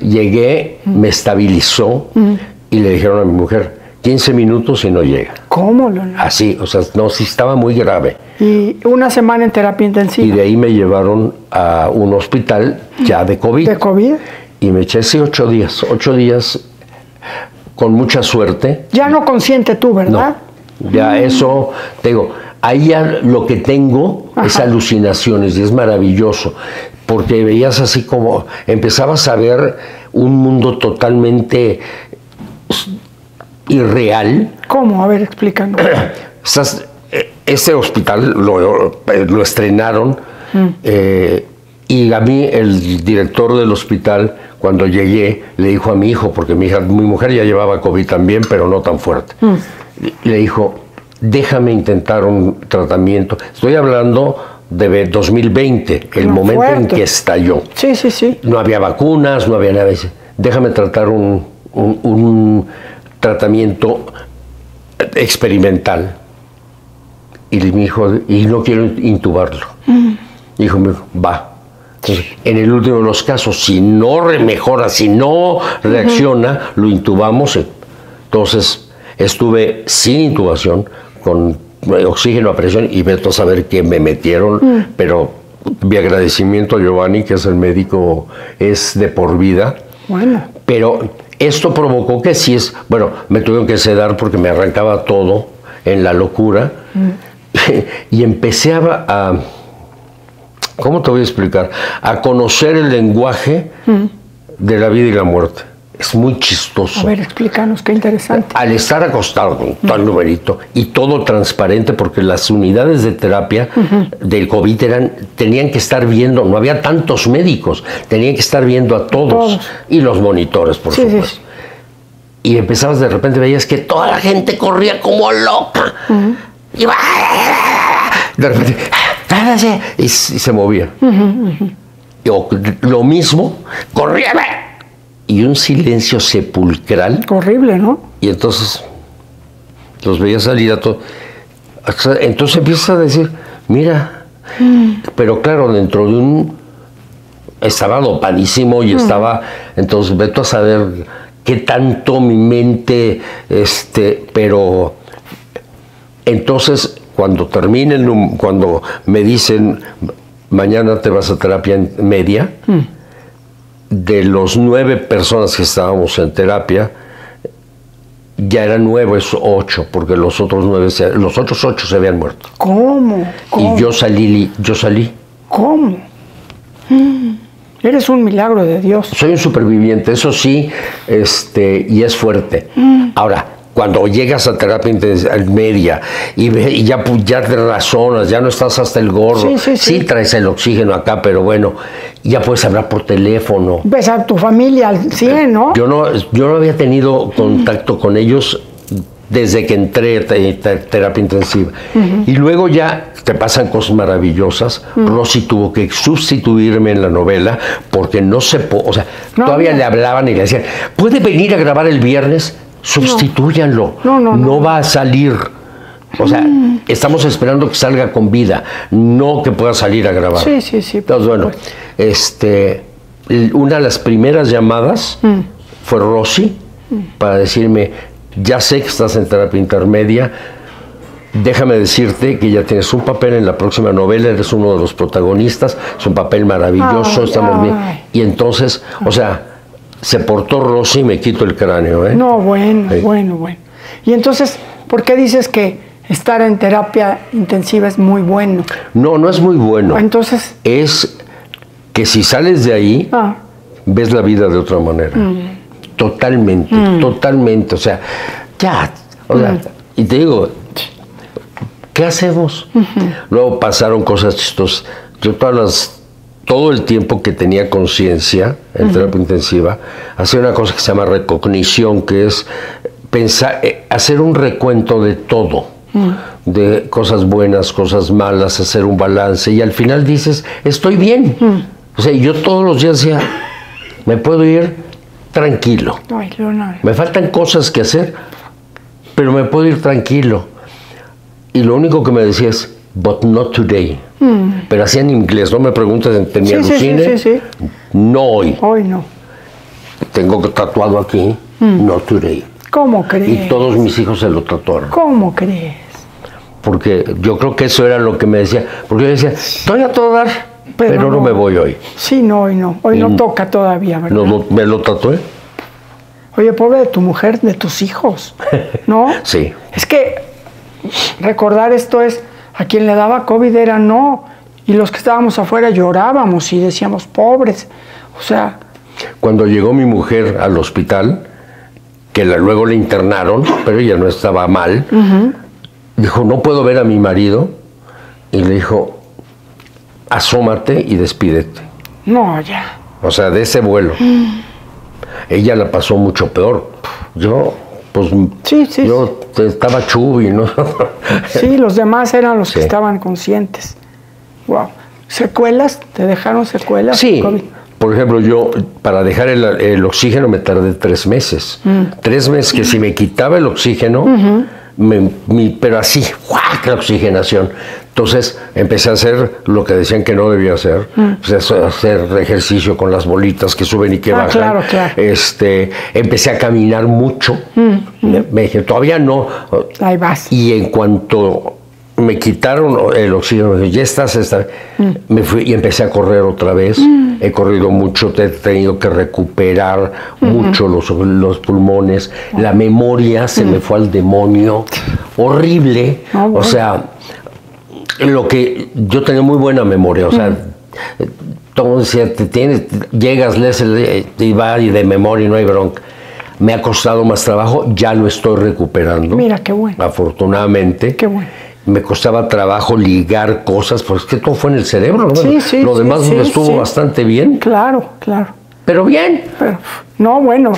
llegué, mm. me estabilizó, mm. y le dijeron a mi mujer, quince minutos y no llega. ¿Cómo, Leonardo? Así, o sea, no, sí estaba muy grave. Y una semana en terapia intensiva. Y de ahí me llevaron a un hospital ya de COVID. ¿De COVID? Y me eché, sí, ocho días. Ocho días con mucha suerte. Ya no consciente tú, ¿verdad? No, ya mm. eso, te digo, ahí ya lo que tengo Ajá. es alucinaciones y es maravilloso. Porque veías así como, empezabas a ver un mundo totalmente irreal. ¿Cómo? A ver, explícanos. Este hospital lo, lo estrenaron mm. eh, y a mí el director del hospital, cuando llegué, le dijo a mi hijo, porque mi hija, mi mujer ya llevaba COVID también, pero no tan fuerte, mm. le dijo, déjame intentar un tratamiento. Estoy hablando de dos mil veinte, el no, momento fuerte. En que estalló. Sí, sí, sí. No había vacunas, no había nada. Dice, déjame tratar un... un, un tratamiento experimental. Y mi hijo, y no quiero intubarlo. Mm. Dijo, va. Entonces, en el último de los casos, si no mejora, si no reacciona, mm-hmm. lo intubamos. Entonces, estuve sin intubación, con oxígeno a presión, y vete a saber que me metieron, mm. pero mi agradecimiento a Giovanni, que es el médico, es de por vida. Bueno. Pero esto provocó que sí es... Bueno, me tuvieron que sedar porque me arrancaba todo en la locura. Mm. Y empecé a, a... ¿Cómo te voy a explicar? A conocer el lenguaje mm. de la vida y la muerte. Es muy chistoso. A ver, explícanos, qué interesante. Al estar acostado con tal mm. numerito y todo transparente, porque las unidades de terapia mm-hmm. del COVID eran, tenían que estar viendo, no había tantos médicos, tenían que estar viendo a todos, todos. Y los monitores, por sí, supuesto. Sí. Y empezabas, de repente veías que toda la gente corría como loca. Mm-hmm. Y de repente, y, y se movía. Mm-hmm. Y, o, lo mismo, corría. Y un silencio sepulcral. Horrible, ¿no? Y entonces los veía salir a todos. Entonces empieza a decir, mira, mm. pero claro, dentro de un... Estaba dopadísimo y mm. estaba... Entonces vete a saber qué tanto mi mente... este Pero entonces cuando termine, el, cuando me dicen, mañana te vas a terapia media... Mm. De los nueve personas que estábamos en terapia, ya eran nueve, es ocho, porque los otros nueve, se, los otros ocho se habían muerto. ¿Cómo? ¿Cómo? Y yo salí, yo salí. ¿Cómo? Mm. Eres un milagro de Dios. Soy un superviviente, eso sí, este, y es fuerte. Mm. Ahora, cuando llegas a terapia media y, y ya, ya te razonas, ya no estás hasta el gorro, sí, sí, sí. sí traes el oxígeno acá, pero bueno, ya puedes hablar por teléfono. Ves a tu familia al cien, ¿no? Yo no, yo no había tenido contacto con ellos desde que entré a terapia intensiva. Uh-huh. Y luego ya te pasan cosas maravillosas. Uh-huh. Rosy tuvo que sustituirme en la novela porque no se... Po o sea, no, todavía no. Le hablaban y le decían, ¿puede venir a grabar el viernes? Sustitúyanlo, no, no, no, no va no. a salir. O sea, mm. estamos esperando que salga con vida, no que pueda salir a grabar. Sí, sí, sí. Entonces, bueno, pues. este, una de las primeras llamadas mm. fue Rosy mm. para decirme, ya sé que estás en terapia intermedia, déjame decirte que ya tienes un papel en la próxima novela, eres uno de los protagonistas, es un papel maravilloso, ay, estamos ay. bien. Y entonces, o sea... Se portó Rosy y me quito el cráneo, ¿eh? No, bueno, sí. bueno, bueno. Y entonces, ¿por qué dices que estar en terapia intensiva es muy bueno? No, no es muy bueno. Entonces... Es que si sales de ahí, ah. ves la vida de otra manera. Mm. Totalmente, mm. totalmente. O sea, ya. O sea, mm. Y te digo, ¿qué hacemos? Uh-huh. Luego pasaron cosas chistosas. Yo todas las, todo el tiempo que tenía conciencia en uh-huh. terapia intensiva, hacía una cosa que se llama recognición, que es pensar, hacer un recuento de todo. De cosas buenas, cosas malas, hacer un balance, y al final dices, estoy bien. Mm. O sea, yo todos los días decía, me puedo ir tranquilo. Ay, Leonardo. Me faltan cosas que hacer, pero me puedo ir tranquilo. Y lo único que me decía es, but not today. Mm. Pero hacía en inglés, no me preguntes en mi sí, alucine, sí, sí, sí. no hoy. Hoy no. Tengo tatuado aquí, mm. not today. ¿Cómo crees? Y todos mis hijos se lo tatuaron. ¿Cómo crees? Porque yo creo que eso era lo que me decía. Porque yo decía, estoy a todo dar, pero, pero no, no me voy hoy. Sí, no, hoy no. Hoy y no toca todavía, ¿verdad? No, no, me lo tatué. Oye, pobre de tu mujer, de tus hijos, ¿no? Sí. Es que recordar esto es, a quien le daba COVID era no. Y los que estábamos afuera llorábamos y decíamos, pobres. O sea... Cuando llegó mi mujer al hospital, que la, luego le internaron, pero ella no estaba mal, uh-huh. dijo, no puedo ver a mi marido, y le dijo, asómate y despídete. No, ya. O sea, de ese vuelo. Mm. Ella la pasó mucho peor. Yo, pues, sí, sí, yo sí. estaba chubi, ¿no? Sí, los demás eran los sí. que estaban conscientes. Wow. ¿Secuelas? ¿Te dejaron secuelas? Sí. COVID. Por ejemplo, yo, para dejar el, el oxígeno, me tardé tres meses. Mm. Tres meses que si me quitaba el oxígeno... Uh-huh. Me, mi, pero así, ¡guau!, la oxigenación. Entonces empecé a hacer lo que decían que no debía hacer, mm. empecé a hacer ejercicio con las bolitas que suben y que ah, bajan. Claro, claro. Este, empecé a caminar mucho. Mm. Me, me dije, todavía no. Ahí vas. Y en cuanto me quitaron el oxígeno, me dije, ya estás, estás. Mm. Me fui y empecé a correr otra vez. Mm. He corrido mucho, he tenido que recuperar mm-hmm. mucho los, los pulmones, oh. la memoria se mm. me fue al demonio, horrible. Oh, bueno. O sea, lo que yo tenía muy buena memoria, o sea, mm. todo decía, te tienes, llegas, lees el, y va y de memoria no hay bronca. Me ha costado más trabajo, ya lo estoy recuperando. Mira, qué bueno. Afortunadamente. Qué bueno. Me costaba trabajo ligar cosas, porque es que todo fue en el cerebro, ¿no? Sí, sí, lo demás sí, me estuvo sí. bastante bien. Claro, claro. Pero bien. Pero, no, bueno,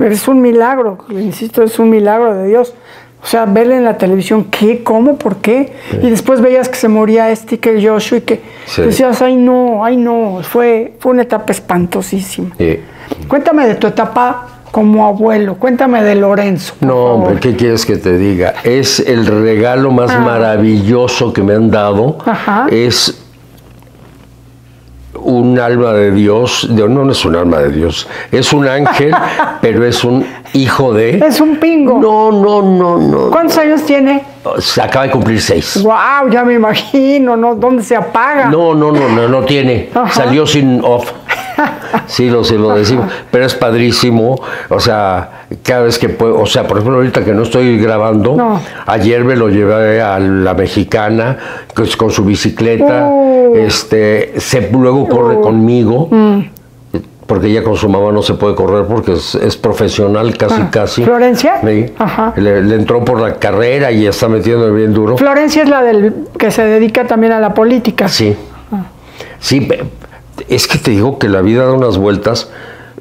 es un milagro, insisto, es un milagro de Dios. O sea, verle en la televisión qué, cómo, por qué. Sí. Y después veías que se moría este, que Joshua, y que sí. decías, ay no, ay no, fue, fue una etapa espantosísima. Sí. Cuéntame de tu etapa como abuelo, cuéntame de Lorenzo. No, hombre, ¿qué quieres que te diga? Es el regalo más ah. maravilloso que me han dado. Ajá. Es un alma de Dios. No, no es un alma de Dios. Es un ángel, pero es un hijo de... Es un pingo. No, no, no, no. ¿Cuántos no. años tiene? Se acaba de cumplir seis. ¡Guau! Wow, ya me imagino, ¿no? ¿Dónde se apaga? No, no, no, no, no tiene. Ajá. Salió sin off. Sí, lo, sí, lo decimos, pero es padrísimo, o sea, cada vez que puedo, o sea, por ejemplo, ahorita que no estoy grabando, no. ayer me lo llevé a la mexicana con su bicicleta, uh. este, se, luego corre uh. conmigo, mm. porque ella con su mamá no se puede correr porque es, es profesional casi, ah. casi. ¿Florencia? Sí. Ajá. Le, le entró por la carrera y está metiendo bien duro. Florencia es la del que se dedica también a la política. Sí, ah. sí, es que te digo que la vida da unas vueltas.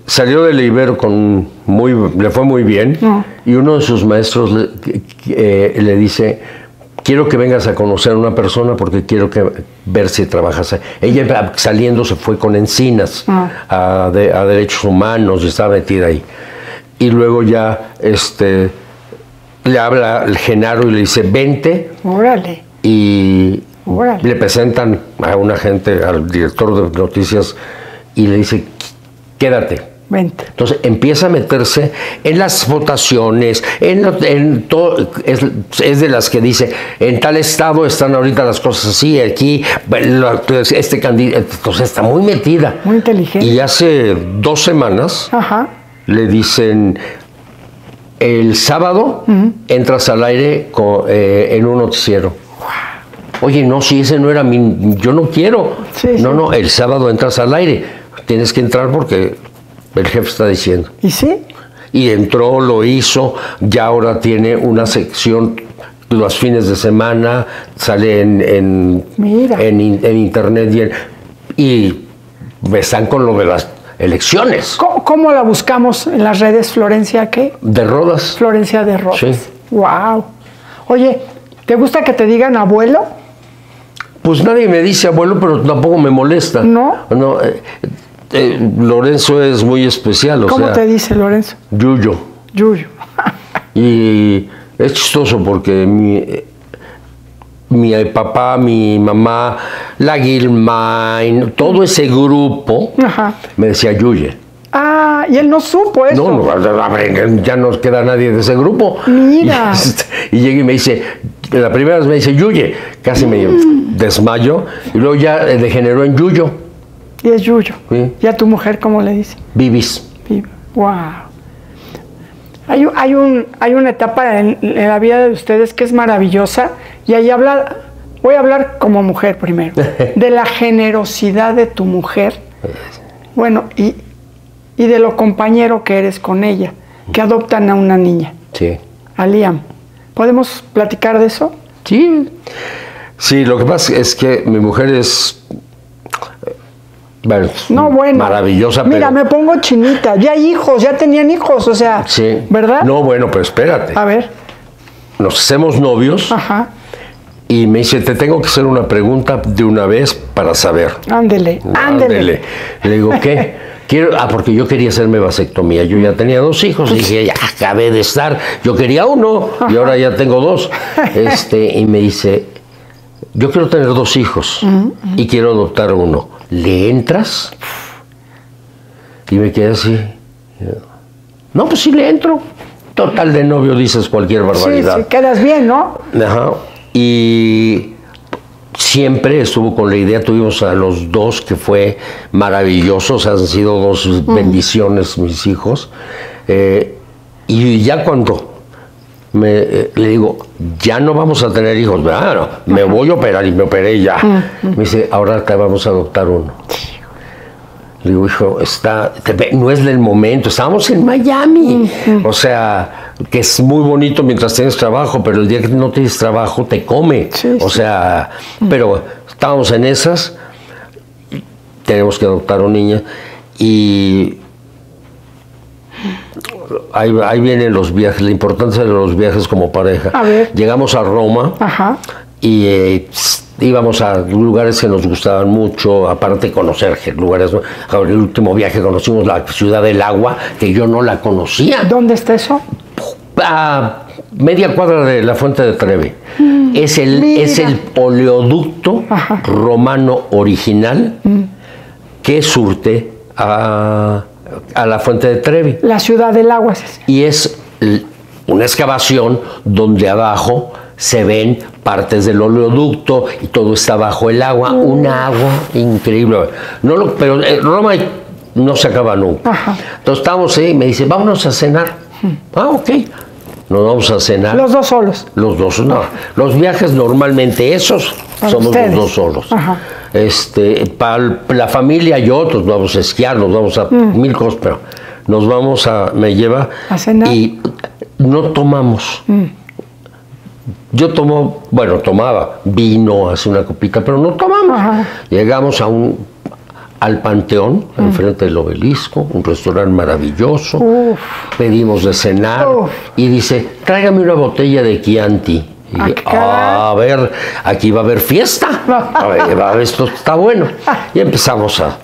Salió del Ibero con muy, le fue muy bien, no. y uno de sus maestros le, eh, le dice, quiero que vengas a conocer a una persona porque quiero que ver si trabajas. Ella saliendo se fue con Encinas no. a, de, a Derechos Humanos y estaba metida ahí. Y luego ya este, le habla el Genaro y le dice, vente. Órale. Y... Orale. Le presentan a una gente, al director de noticias, y le dice, quédate. Vente. Entonces empieza a meterse en las votaciones, en, lo, en todo, es, es de las que dice, en tal estado están ahorita las cosas así, aquí, este candidato, entonces está muy metida. Muy inteligente. Y hace dos semanas Ajá. le dicen, el sábado uh-huh. entras al aire con, eh, en un noticiero. oye, no, si ese no era mi, yo no quiero. Sí, no, sí. no, el sábado entras al aire, tienes que entrar porque el jefe está diciendo. ¿Y sí? Y entró, lo hizo, ya ahora tiene una sección los fines de semana, sale en, en, en, en internet y en, y están con lo de las elecciones. ¿Cómo, cómo la buscamos en las redes? Florencia, ¿qué? De Rodas. Florencia de Rodas. Sí. Wow. Oye, ¿te gusta que te digan abuelo? Pues nadie me dice abuelo, pero tampoco me molesta. ¿No? No, eh, eh, Lorenzo es muy especial. O ¿Cómo sea, te dice Lorenzo? Yuyo. Yuyo. Y es chistoso porque mi, mi papá, mi mamá, la Guilmain, todo ese grupo, ajá, me decía Yuye. Ah, y él no supo eso. No, no, ya no queda nadie de ese grupo. Mira. Y, y llega y me dice, la primera vez me dice Yuye, casi mm. me desmayo, y luego ya degeneró en Yuyo. Y es Yuyo. ¿Sí? ¿Y a tu mujer cómo le dice? Vivis. Wow. Hay, hay, un, hay una etapa en, en la vida de ustedes que es maravillosa, y ahí habla, voy a hablar como mujer primero, de la generosidad de tu mujer, bueno, y, y de lo compañero que eres con ella, que adoptan a una niña, sí, a Liam. ¿Podemos platicar de eso? Sí, sí, lo que pasa es que mi mujer es... Bueno, no, bueno, maravillosa. Mira, pero... me pongo chinita. Ya hijos, ya tenían hijos, o sea, sí, ¿verdad? No, bueno, pero espérate. A ver. Nos hacemos novios. Ajá. Y me dice, te tengo que hacer una pregunta de una vez para saber. Ándele, ándele. ándele. Le digo, ¿qué? Quiero, ah, porque yo quería hacerme vasectomía. Yo ya tenía dos hijos. Dije, ya acabé de estar. Yo quería uno, ajá, y ahora ya tengo dos. Este, y me dice, yo quiero tener dos hijos, uh-huh, y quiero adoptar uno. ¿Le entras? Y me quedé así. No, pues sí le entro. Total, de novio dices cualquier barbaridad. Sí, sí, quedas bien, ¿no? Ajá. Y siempre estuvo con la idea, tuvimos a los dos, que fue maravilloso, o sea, han sido dos mm. bendiciones mis hijos. Eh, y ya cuando me, eh, le digo, ya no vamos a tener hijos, ¿verdad? No, me ajá, voy a operar, y me operé ya. Mm, mm. Me dice, ahora te vamos a adoptar uno. Le digo, hijo, está, te, no es del momento, estábamos en Miami. Mm, mm. O sea, que es muy bonito mientras tienes trabajo, pero el día que no tienes trabajo te come. Sí, o sea, sí, pero estábamos en esas, tenemos que adoptar a una niña, y... Ahí, ahí vienen los viajes, la importancia de los viajes como pareja. A ver. Llegamos a Roma, ajá, y eh, íbamos a lugares que nos gustaban mucho, aparte de conocer lugares. El último viaje conocimos la ciudad del agua, que yo no la conocía. ¿Dónde está eso? A media cuadra de la Fuente de Trevi. Mm, es, el, es el oleoducto, ajá, romano original, mm, que surte a... a la Fuente de Trevi. La ciudad del agua. Y es una excavación donde abajo se ven partes del oleoducto y todo está bajo el agua. Uh. Una agua increíble. No lo, pero Roma no se acaba nunca. Ajá. Entonces estamos ahí y me dice, vámonos a cenar. Hmm. Ah, ok. Nos vamos a cenar. ¿Los dos solos? Los dos, no. Ajá. Los viajes normalmente esos somos ustedes los dos solos. Ajá. Este, para la familia y otros, vamos a esquiar, nos vamos a mm. mil cosas, pero nos vamos a, me lleva a cenar y no tomamos. Mm. Yo tomo, bueno, tomaba vino, hace una copita, pero no tomamos. Ajá. Llegamos a un, al Panteón, mm. enfrente del obelisco, un restaurante maravilloso. Uf. Pedimos de cenar. Uf. Y dice, tráigame una botella de Chianti. Y dije, ah, a ver, aquí va a haber fiesta. A ver, a ver, esto está bueno. Y empezamos a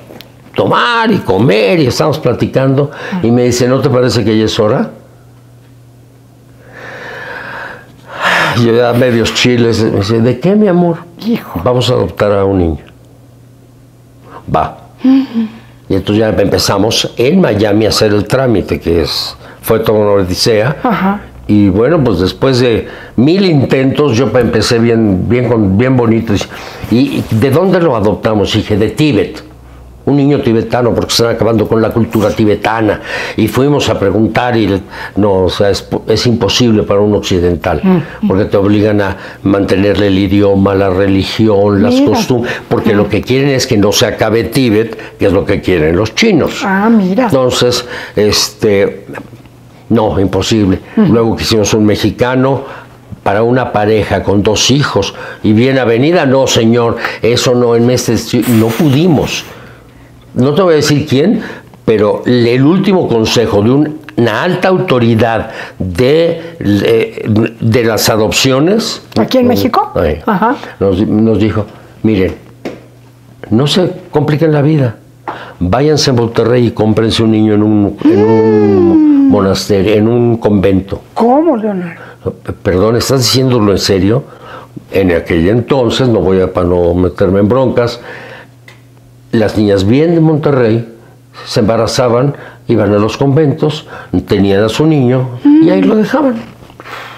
tomar y comer y estamos platicando. Y me dice, ¿no te parece que ya es hora? Yo ya medios chiles. Me dice, ¿de qué, mi amor? Hijo. Vamos a adoptar a un niño. Va. Uh-huh. Y entonces ya empezamos en Miami a hacer el trámite, que es, fue toda una odisea. Ajá. Y bueno, pues después de mil intentos, yo empecé bien bien, bien bonito. Y, ¿de dónde lo adoptamos? Dije, de Tíbet. un niño tibetano, porque están acabando con la cultura tibetana, y fuimos a preguntar y no, o sea, es, es imposible para un occidental, porque te obligan a mantenerle el idioma, la religión, las mira. costumbres, porque lo que quieren es que no se acabe Tíbet, que es lo que quieren los chinos. Ah, mira. Entonces, este, no, imposible. Luego quisimos un mexicano para una pareja con dos hijos, y bien avenida, no señor, eso no, en este no pudimos. No te voy a decir quién, pero el último consejo de un, una alta autoridad de, de, de las adopciones... ¿Aquí en México? Ahí, ajá. Nos, nos dijo, miren, no se compliquen la vida, váyanse a Monterrey y cómprense un niño en un, en un mm. monasterio, en un convento. ¿Cómo, Leonardo? Perdón, ¿estás diciéndolo en serio? En aquel entonces, no voy a para no meterme en broncas, las niñas bien de Monterrey se embarazaban, iban a los conventos, tenían a su niño mm. y ahí lo dejaban.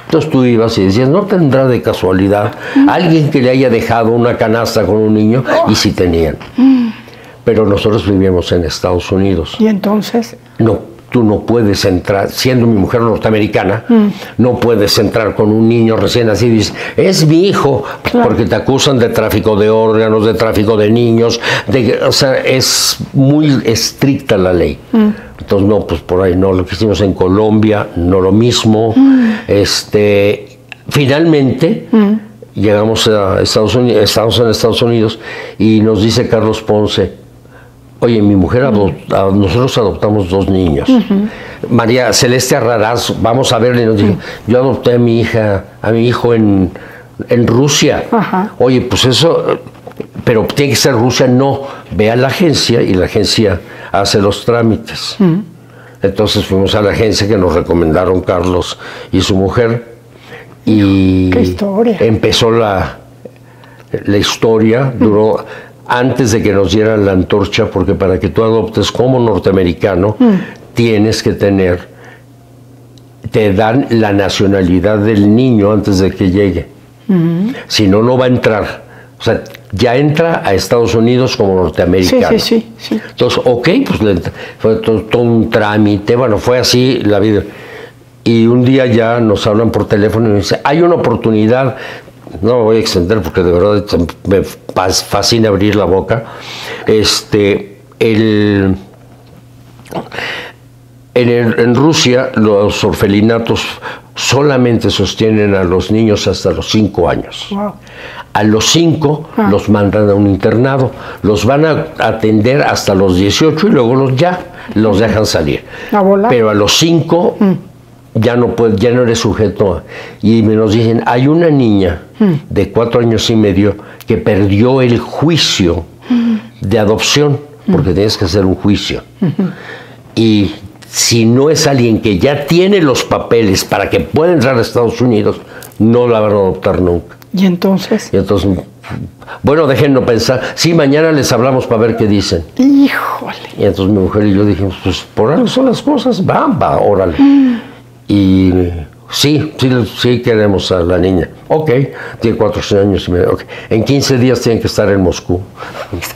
Entonces tú ibas y decías, no tendrá de casualidad mm. alguien que le haya dejado una canasta con un niño, oh. y sí tenían. Mm. Pero nosotros vivíamos en Estados Unidos. ¿Y entonces? No. Tú no puedes entrar, siendo mi mujer norteamericana, mm. no puedes entrar con un niño recién nacido y dices, es mi hijo, claro. porque te acusan de tráfico de órganos, de tráfico de niños, de, o sea, es muy estricta la ley. Mm. Entonces, no, pues por ahí no, lo que hicimos en Colombia, no lo mismo. Mm. Este, finalmente, mm. llegamos a Estados Unidos, estamos en Estados Unidos, y nos dice Carlos Ponce, oye, mi mujer, adopta, nosotros adoptamos dos niños. Uh-huh. María Celeste Arraraz, vamos a verle, nos dijo, uh-huh. yo adopté a mi hija, a mi hijo en, en Rusia. Uh-huh. Oye, pues eso, pero tiene que ser Rusia, no. Ve a la agencia y la agencia hace los trámites. Uh-huh. Entonces fuimos a la agencia que nos recomendaron Carlos y su mujer, y qué historia. Empezó la, la historia, duró... Uh-huh. antes de que nos dieran la antorcha, porque para que tú adoptes como norteamericano, mm. tienes que tener, te dan la nacionalidad del niño antes de que llegue. Mm. Si no, no va a entrar. O sea, ya entra a Estados Unidos como norteamericano. Sí, sí, sí. sí. Entonces, ok, pues le, fue todo, todo un trámite, bueno, fue así la vida. Y un día ya nos hablan por teléfono y nos dicen, hay una oportunidad. No me voy a extender porque de verdad me fascina abrir la boca. Este, el, en, el, en Rusia los orfelinatos solamente sostienen a los niños hasta los cinco años. Wow. A los cinco ah. los mandan a un internado, los van a atender hasta los dieciocho y luego los ya los dejan salir. ¿La bola? Pero a los cinco... Mm. Ya no, puede, ya no eres sujeto. Y me nos dicen, hay una niña mm. de cuatro años y medio que perdió el juicio mm. de adopción, porque mm. tienes que hacer un juicio. Mm-hmm. Y si no es alguien que ya tiene los papeles para que pueda entrar a Estados Unidos, no la van a adoptar nunca. ¿Y entonces? Y entonces, bueno, déjenlo pensar. Sí, mañana les hablamos para ver qué dicen. ¡Híjole! Y entonces mi mujer y yo dijimos, pues por algo son las cosas, va, va, órale. Mm. Y sí, sí, sí queremos a la niña. Ok, tiene cuatro años y medio. Okay. En quince días tienen que estar en Moscú.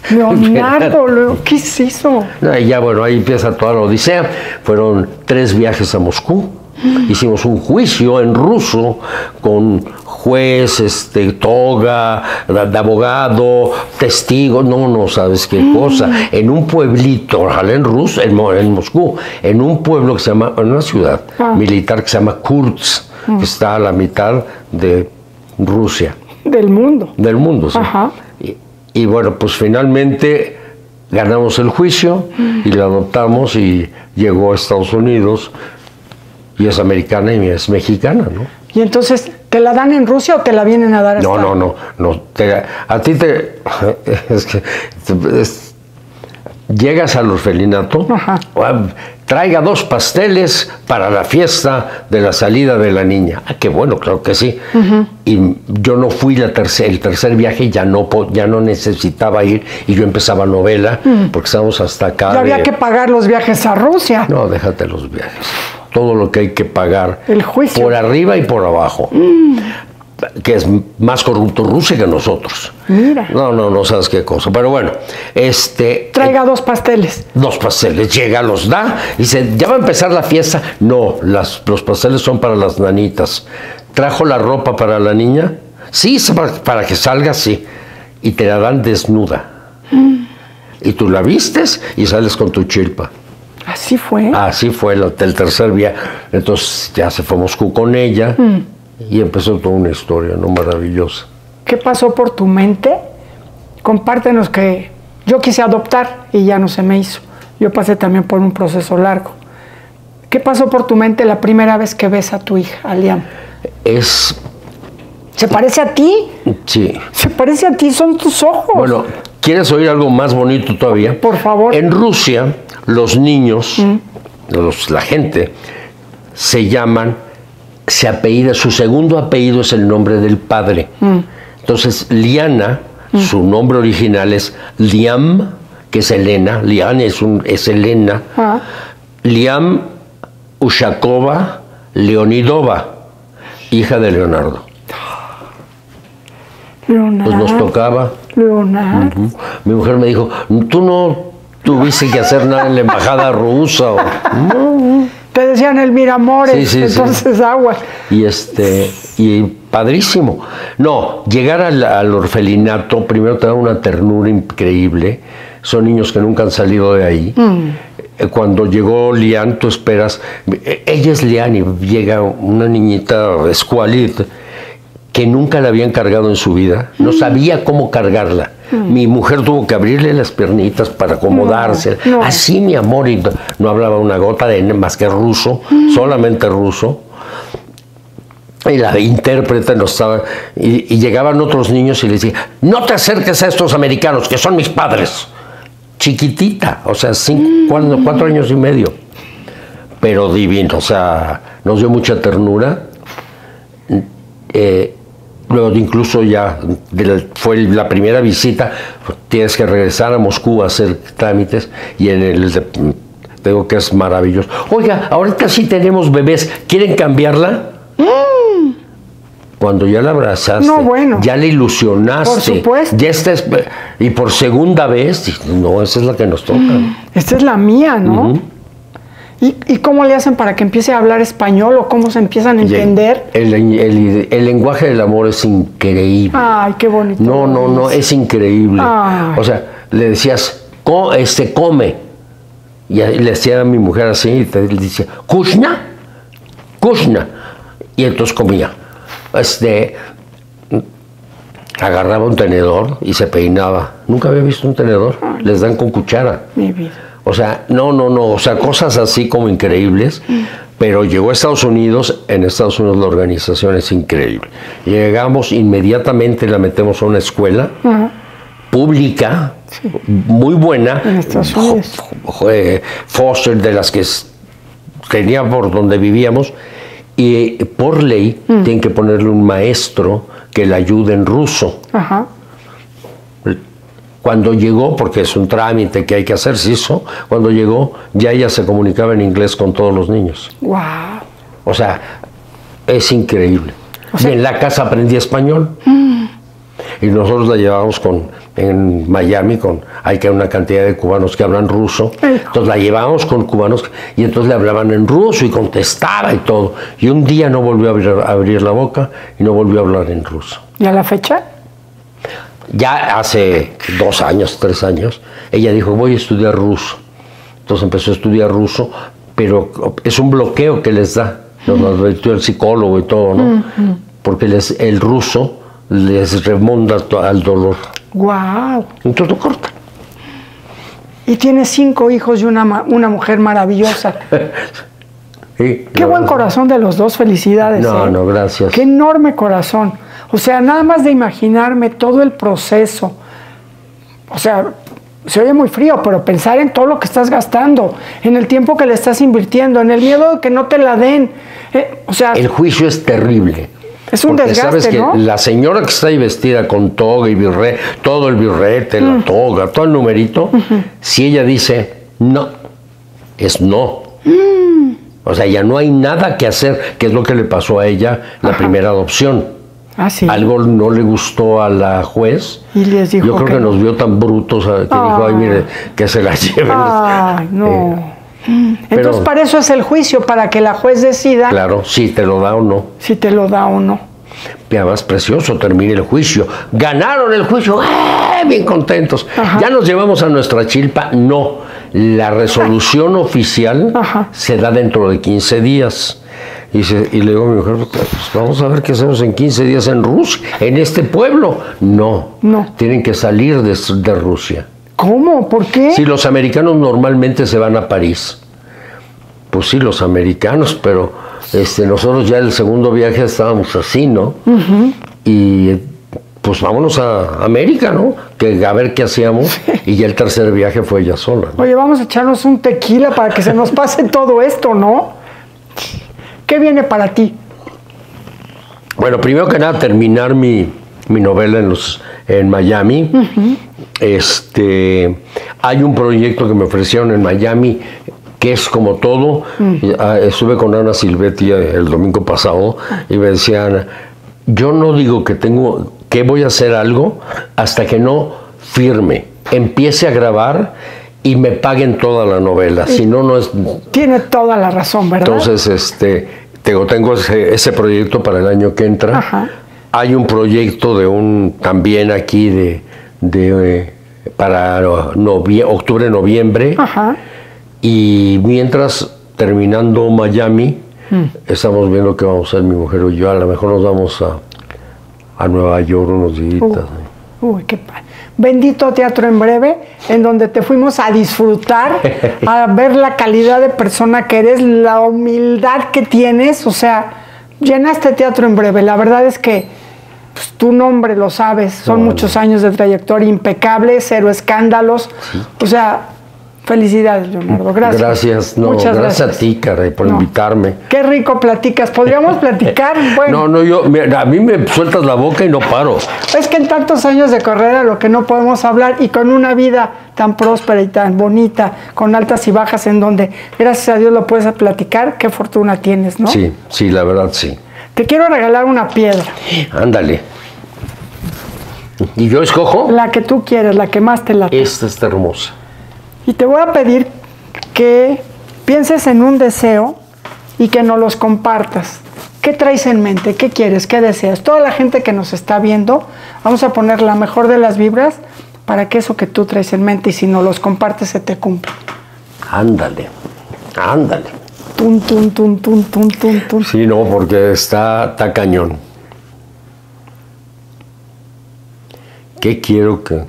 Leonardo, luego, ¿qué se hizo? No, y ya bueno, ahí empieza toda la odisea. Fueron tres viajes a Moscú. Mm. Hicimos un juicio en ruso con juez, este, toga, de abogado, testigo, no, no sabes qué mm. cosa. En un pueblito, ojalá en Rusia, en, en Moscú, en un pueblo que se llama, en una ciudad ah. militar que se llama Kursk, mm. que está a la mitad de Rusia. Del mundo. Del mundo, sí. Ajá. Y, y bueno, pues finalmente ganamos el juicio mm. y la adoptamos y llegó a Estados Unidos. Y es americana y es mexicana, ¿no? Y entonces, ¿te la dan en Rusia o te la vienen a dar hasta...? No, no, no, no te, a ti te... Es que, es, llegas al orfelinato, ajá. traiga dos pasteles para la fiesta de la salida de la niña. Ah, qué bueno, claro que sí. Uh-huh. Y yo no fui la tercer, el tercer viaje, ya no, ya no necesitaba ir y yo empezaba novela, uh-huh. porque estábamos hasta acá. Ya había de, que pagar los viajes a Rusia. No, déjate los viajes. Todo lo que hay que pagar. El juicio. Por arriba y por abajo. Mm. que es más corrupto Rusia que nosotros. Mira. No, no, no sabes qué cosa. Pero bueno, este... Traiga eh, dos pasteles. Dos pasteles. Llega, los da, y dice, ya va a empezar la fiesta. No, las, los pasteles son para las nanitas. ¿Trajo la ropa para la niña? Sí, para, para que salga, sí. Y te la dan desnuda. Mm. Y tú la vistes y sales con tu chilpa. Así fue. Así fue el, el tercer día. Entonces ya se fue a Moscú con ella. Mm. Y empezó toda una historia, ¿no? Maravillosa. ¿Qué pasó por tu mente? Compártenos, que yo quise adoptar y ya no se me hizo. Yo pasé también por un proceso largo. ¿Qué pasó por tu mente la primera vez que ves a tu hija, a Liam? Es... ¿Se parece a ti? Sí. Se parece a ti, son tus ojos. Bueno, ¿quieres oír algo más bonito todavía? Por favor. En Rusia, los niños, mm. los, la gente, se llaman... se apellida, su segundo apellido es el nombre del padre. Mm. Entonces, Liana, mm. su nombre original es Liam, que es Elena, Liana es, un, es Elena, ah. Liam Ushakova Leonidova, hija de Leonardo. Leonardo. Pues nos tocaba. Leonardo. Uh-huh. Mi mujer me dijo, tú no tuviste que hacer nada en la embajada rusa. O, no. Te decían el Miramores, sí, sí, entonces sí. Agua. Y este, y padrísimo. No, llegar al, al orfelinato, primero te da una ternura increíble. Son niños que nunca han salido de ahí. Mm. Cuando llegó Lian, tú esperas. Ella es Lian y llega una niñita escualita que nunca la habían cargado en su vida, no sabía cómo cargarla. Mm. Mi mujer tuvo que abrirle las piernitas para acomodarse. No, no. Así, mi amor, y no hablaba una gota de más que ruso, mm. solamente ruso. Y la intérprete no estaba... Y, y llegaban otros niños y les decía, no te acerques a estos americanos, que son mis padres. Chiquitita, o sea, cinco, mm. cuatro, cuatro años y medio. Pero divino, o sea, nos dio mucha ternura. Eh, Luego incluso ya de la, fue la primera visita, tienes que regresar a Moscú a hacer trámites y en el... Digo que es maravilloso. Oiga, ahorita sí tenemos bebés, ¿quieren cambiarla? Mm. Cuando ya la abrazaste, no, bueno, ya la ilusionaste. Por supuesto. Ya estás, y por segunda vez, no, esa es la que nos toca. Mm. Esta es la mía, ¿no? Uh-huh. ¿Y, ¿Y cómo le hacen para que empiece a hablar español o cómo se empiezan a entender? El, el, el, el lenguaje del amor es increíble. Ay, qué bonito. No, no, no, es increíble. Ay. O sea, le decías, Co, este, come. Y le decía a mi mujer así, y te, le decía, Kushna, Kushna. Y entonces comía. Este, agarraba un tenedor y se peinaba. Nunca había visto un tenedor. Ay. Les dan con cuchara. Mi vida. O sea, no, no, no, o sea, cosas así como increíbles, mm. pero llegó a Estados Unidos, en Estados Unidos la organización es increíble. Llegamos inmediatamente, la metemos a una escuela uh-huh. pública, sí. muy buena, en Estados Unidos. Foster, de las que tenía por donde vivíamos, y por ley mm. tienen que ponerle un maestro que la ayude en ruso. Ajá. Uh-huh. Cuando llegó, porque es un trámite que hay que hacer, se hizo, cuando llegó ya ella se comunicaba en inglés con todos los niños. ¡Wow! O sea, es increíble. O sea, y en la casa aprendí español. Mm. Y nosotros la llevábamos con, en Miami, con, hay que una cantidad de cubanos que hablan ruso. Eh. Entonces la llevábamos con cubanos y entonces le hablaban en ruso y contestaba y todo. Y un día no volvió a abrir, a abrir la boca y no volvió a hablar en ruso. ¿Y a la fecha? Ya hace dos años, tres años, ella dijo, voy a estudiar ruso. Entonces empezó a estudiar ruso, pero es un bloqueo que les da. Nos lo advirtió el psicólogo y todo, ¿no? Uh-huh. Porque les, el ruso les remonta al dolor. ¡Guau! Entonces lo corta. Y tiene cinco hijos y una, una mujer maravillosa. Sí, qué buen corazón de los dos, felicidades. No, eh. no, gracias. Qué enorme corazón. O sea, nada más de imaginarme todo el proceso, o sea, se oye muy frío, pero pensar en todo lo que estás gastando, en el tiempo que le estás invirtiendo, en el miedo de que no te la den, eh, o sea... El juicio es terrible. Es un desgaste, ¿no? Porque sabes que la señora que está ahí vestida con toga y birrete, todo el birrete, mm. la toga, todo el numerito, uh-huh. si ella dice no, es no. Mm. O sea, ya no hay nada que hacer, que es lo que le pasó a ella la Ajá. primera adopción. Ah, sí. Algo no le gustó a la juez. Y les dijo Yo creo que, que nos vio tan brutos que ah, dijo, ay, mire, que se la lleven. Ah, no. Eh, Entonces, pero, para eso es el juicio, para que la juez decida. Claro, si te lo da o no. Si te lo da o no. Y además, precioso, termina el juicio. Ganaron el juicio, ¡eh! Bien contentos. Ajá. Ya nos llevamos a nuestra chilpa. No, la resolución oficial Ajá. se da dentro de quince días. Y, se, y le digo a mi mujer, pues vamos a ver qué hacemos en quince días en Rusia, en este pueblo. No, no. Tienen que salir de, de Rusia. ¿Cómo? ¿Por qué? Si los americanos normalmente se van a París. Pues sí, los americanos, pero este, nosotros ya el segundo viaje estábamos así, ¿no? Uh-huh. Y pues vámonos a América, ¿no? Que a ver qué hacíamos. Sí. Y ya el tercer viaje fue ella sola, ¿no? Oye, vamos a echarnos un tequila para que se nos pase todo esto, ¿no? ¿Qué viene para ti? Bueno, primero que nada, terminar mi... mi novela en los en Miami. Uh-huh. Este hay un proyecto que me ofrecieron en Miami que es como todo. Uh-huh. Estuve con Ana Silvetti el domingo pasado y me decían, yo no digo que tengo que voy a hacer algo hasta que no firme, empiece a grabar y me paguen toda la novela, y si no, no es... Tiene toda la razón, ¿verdad? Entonces, este tengo, tengo ese, ese proyecto para el año que entra. Ajá. Hay un proyecto de un también aquí de, de eh, para novie octubre, noviembre. Ajá. Y mientras, terminando Miami, mm. estamos viendo qué vamos a hacer mi mujer y yo. A lo mejor nos vamos a, a Nueva York unos días. Uy, ¿sí? Uy, qué padre. Bendito Teatro en Breve, en donde te fuimos a disfrutar, a ver la calidad de persona que eres, la humildad que tienes, o sea, llenaste Teatro en Breve. La verdad es que pues, tu nombre lo sabes, son no, muchos no. años de trayectoria impecable, cero escándalos. Sí. O sea, felicidades, Leonardo. Gracias. Gracias, no, muchas gracias. Gracias a ti, caray, por no. invitarme. Qué rico platicas. ¿Podríamos platicar? Bueno. No, no, yo, mira, a mí me sueltas la boca y no paro. Es que en tantos años de carrera lo que no podemos hablar, y con una vida tan próspera y tan bonita, con altas y bajas, en donde gracias a Dios lo puedes platicar, qué fortuna tienes, ¿no? Sí, sí, la verdad, sí. Te quiero regalar una piedra. Ándale. ¿Y yo escojo? La que tú quieres, la que más te late. Esta está hermosa. Y te voy a pedir que pienses en un deseo y que nos los compartas. ¿Qué traes en mente? ¿Qué quieres? ¿Qué deseas? Toda la gente que nos está viendo, vamos a poner la mejor de las vibras para que eso que tú traes en mente, y si nos los compartes, se te cumpla. Ándale, ándale. Tum, tum, tum, tum, tum, tum, tum. Sí, no, porque está, está cañón. ¿Qué quiero que...?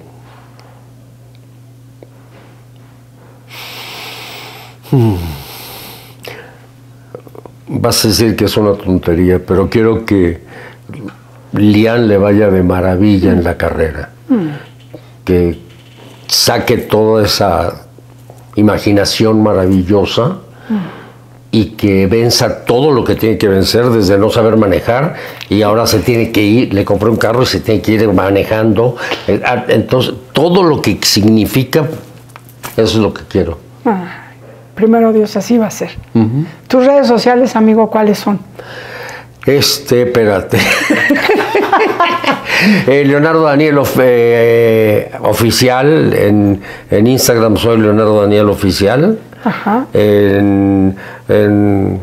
Vas a decir que es una tontería, pero quiero que Liam le vaya de maravilla mm. en la carrera. Mm. Que saque toda esa imaginación maravillosa mm. y que venza todo lo que tiene que vencer, desde no saber manejar, y ahora se tiene que ir, le compré un carro y se tiene que ir manejando. Entonces, todo lo que significa, eso es lo que quiero. Ah. Primero Dios, así va a ser. Uh-huh. Tus redes sociales, amigo, ¿cuáles son? Este, espérate. eh, Leonardo Daniel of, eh, Oficial. En, en Instagram soy Leonardo Daniel Oficial. Ajá. En... en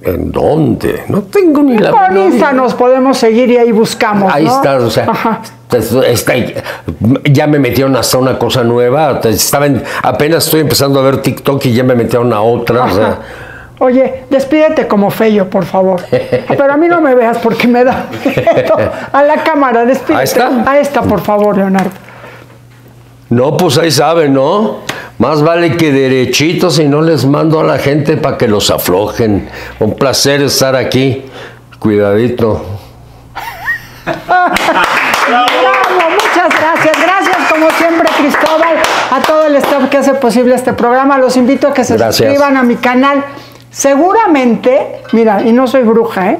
¿En dónde? No tengo ni la... Con Insta nos podemos seguir y ahí buscamos, Ahí ¿no? está, o sea, está, está, ya me metieron hasta una cosa nueva. Estaba en, apenas estoy empezando a ver TikTok y ya me metieron a otra. O sea. Oye, despídete como Feyo, por favor. Pero a mí no me veas porque me da miedo a la cámara. Despídete. ¿Ahí está? A esta, por favor, Leonardo. No, pues ahí saben, ¿no? Más vale que derechitos y no les mando a la gente para que los aflojen. Un placer estar aquí. Cuidadito. Bravo, muchas gracias. Gracias, como siempre, Cristóbal, a todo el staff que hace posible este programa. Los invito a que se gracias. suscriban a mi canal. Seguramente, mira, y no soy bruja, ¿eh?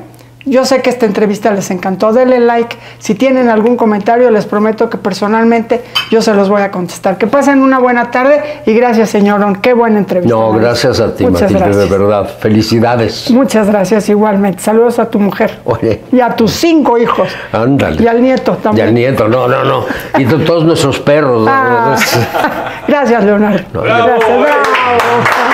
Yo sé que esta entrevista les encantó, denle like. Si tienen algún comentario, les prometo que personalmente yo se los voy a contestar. Que pasen una buena tarde y gracias, señorón. Qué buena entrevista. No, María. Gracias a ti, Muchas Matilde, gracias. De verdad. Felicidades. Muchas gracias, igualmente. Saludos a tu mujer. Oye. Y a tus cinco hijos. Ándale. Y al nieto también. Y al nieto, no, no, no. Y todos nuestros perros. Ah. Gracias, Leonardo. No, gracias. Bravo.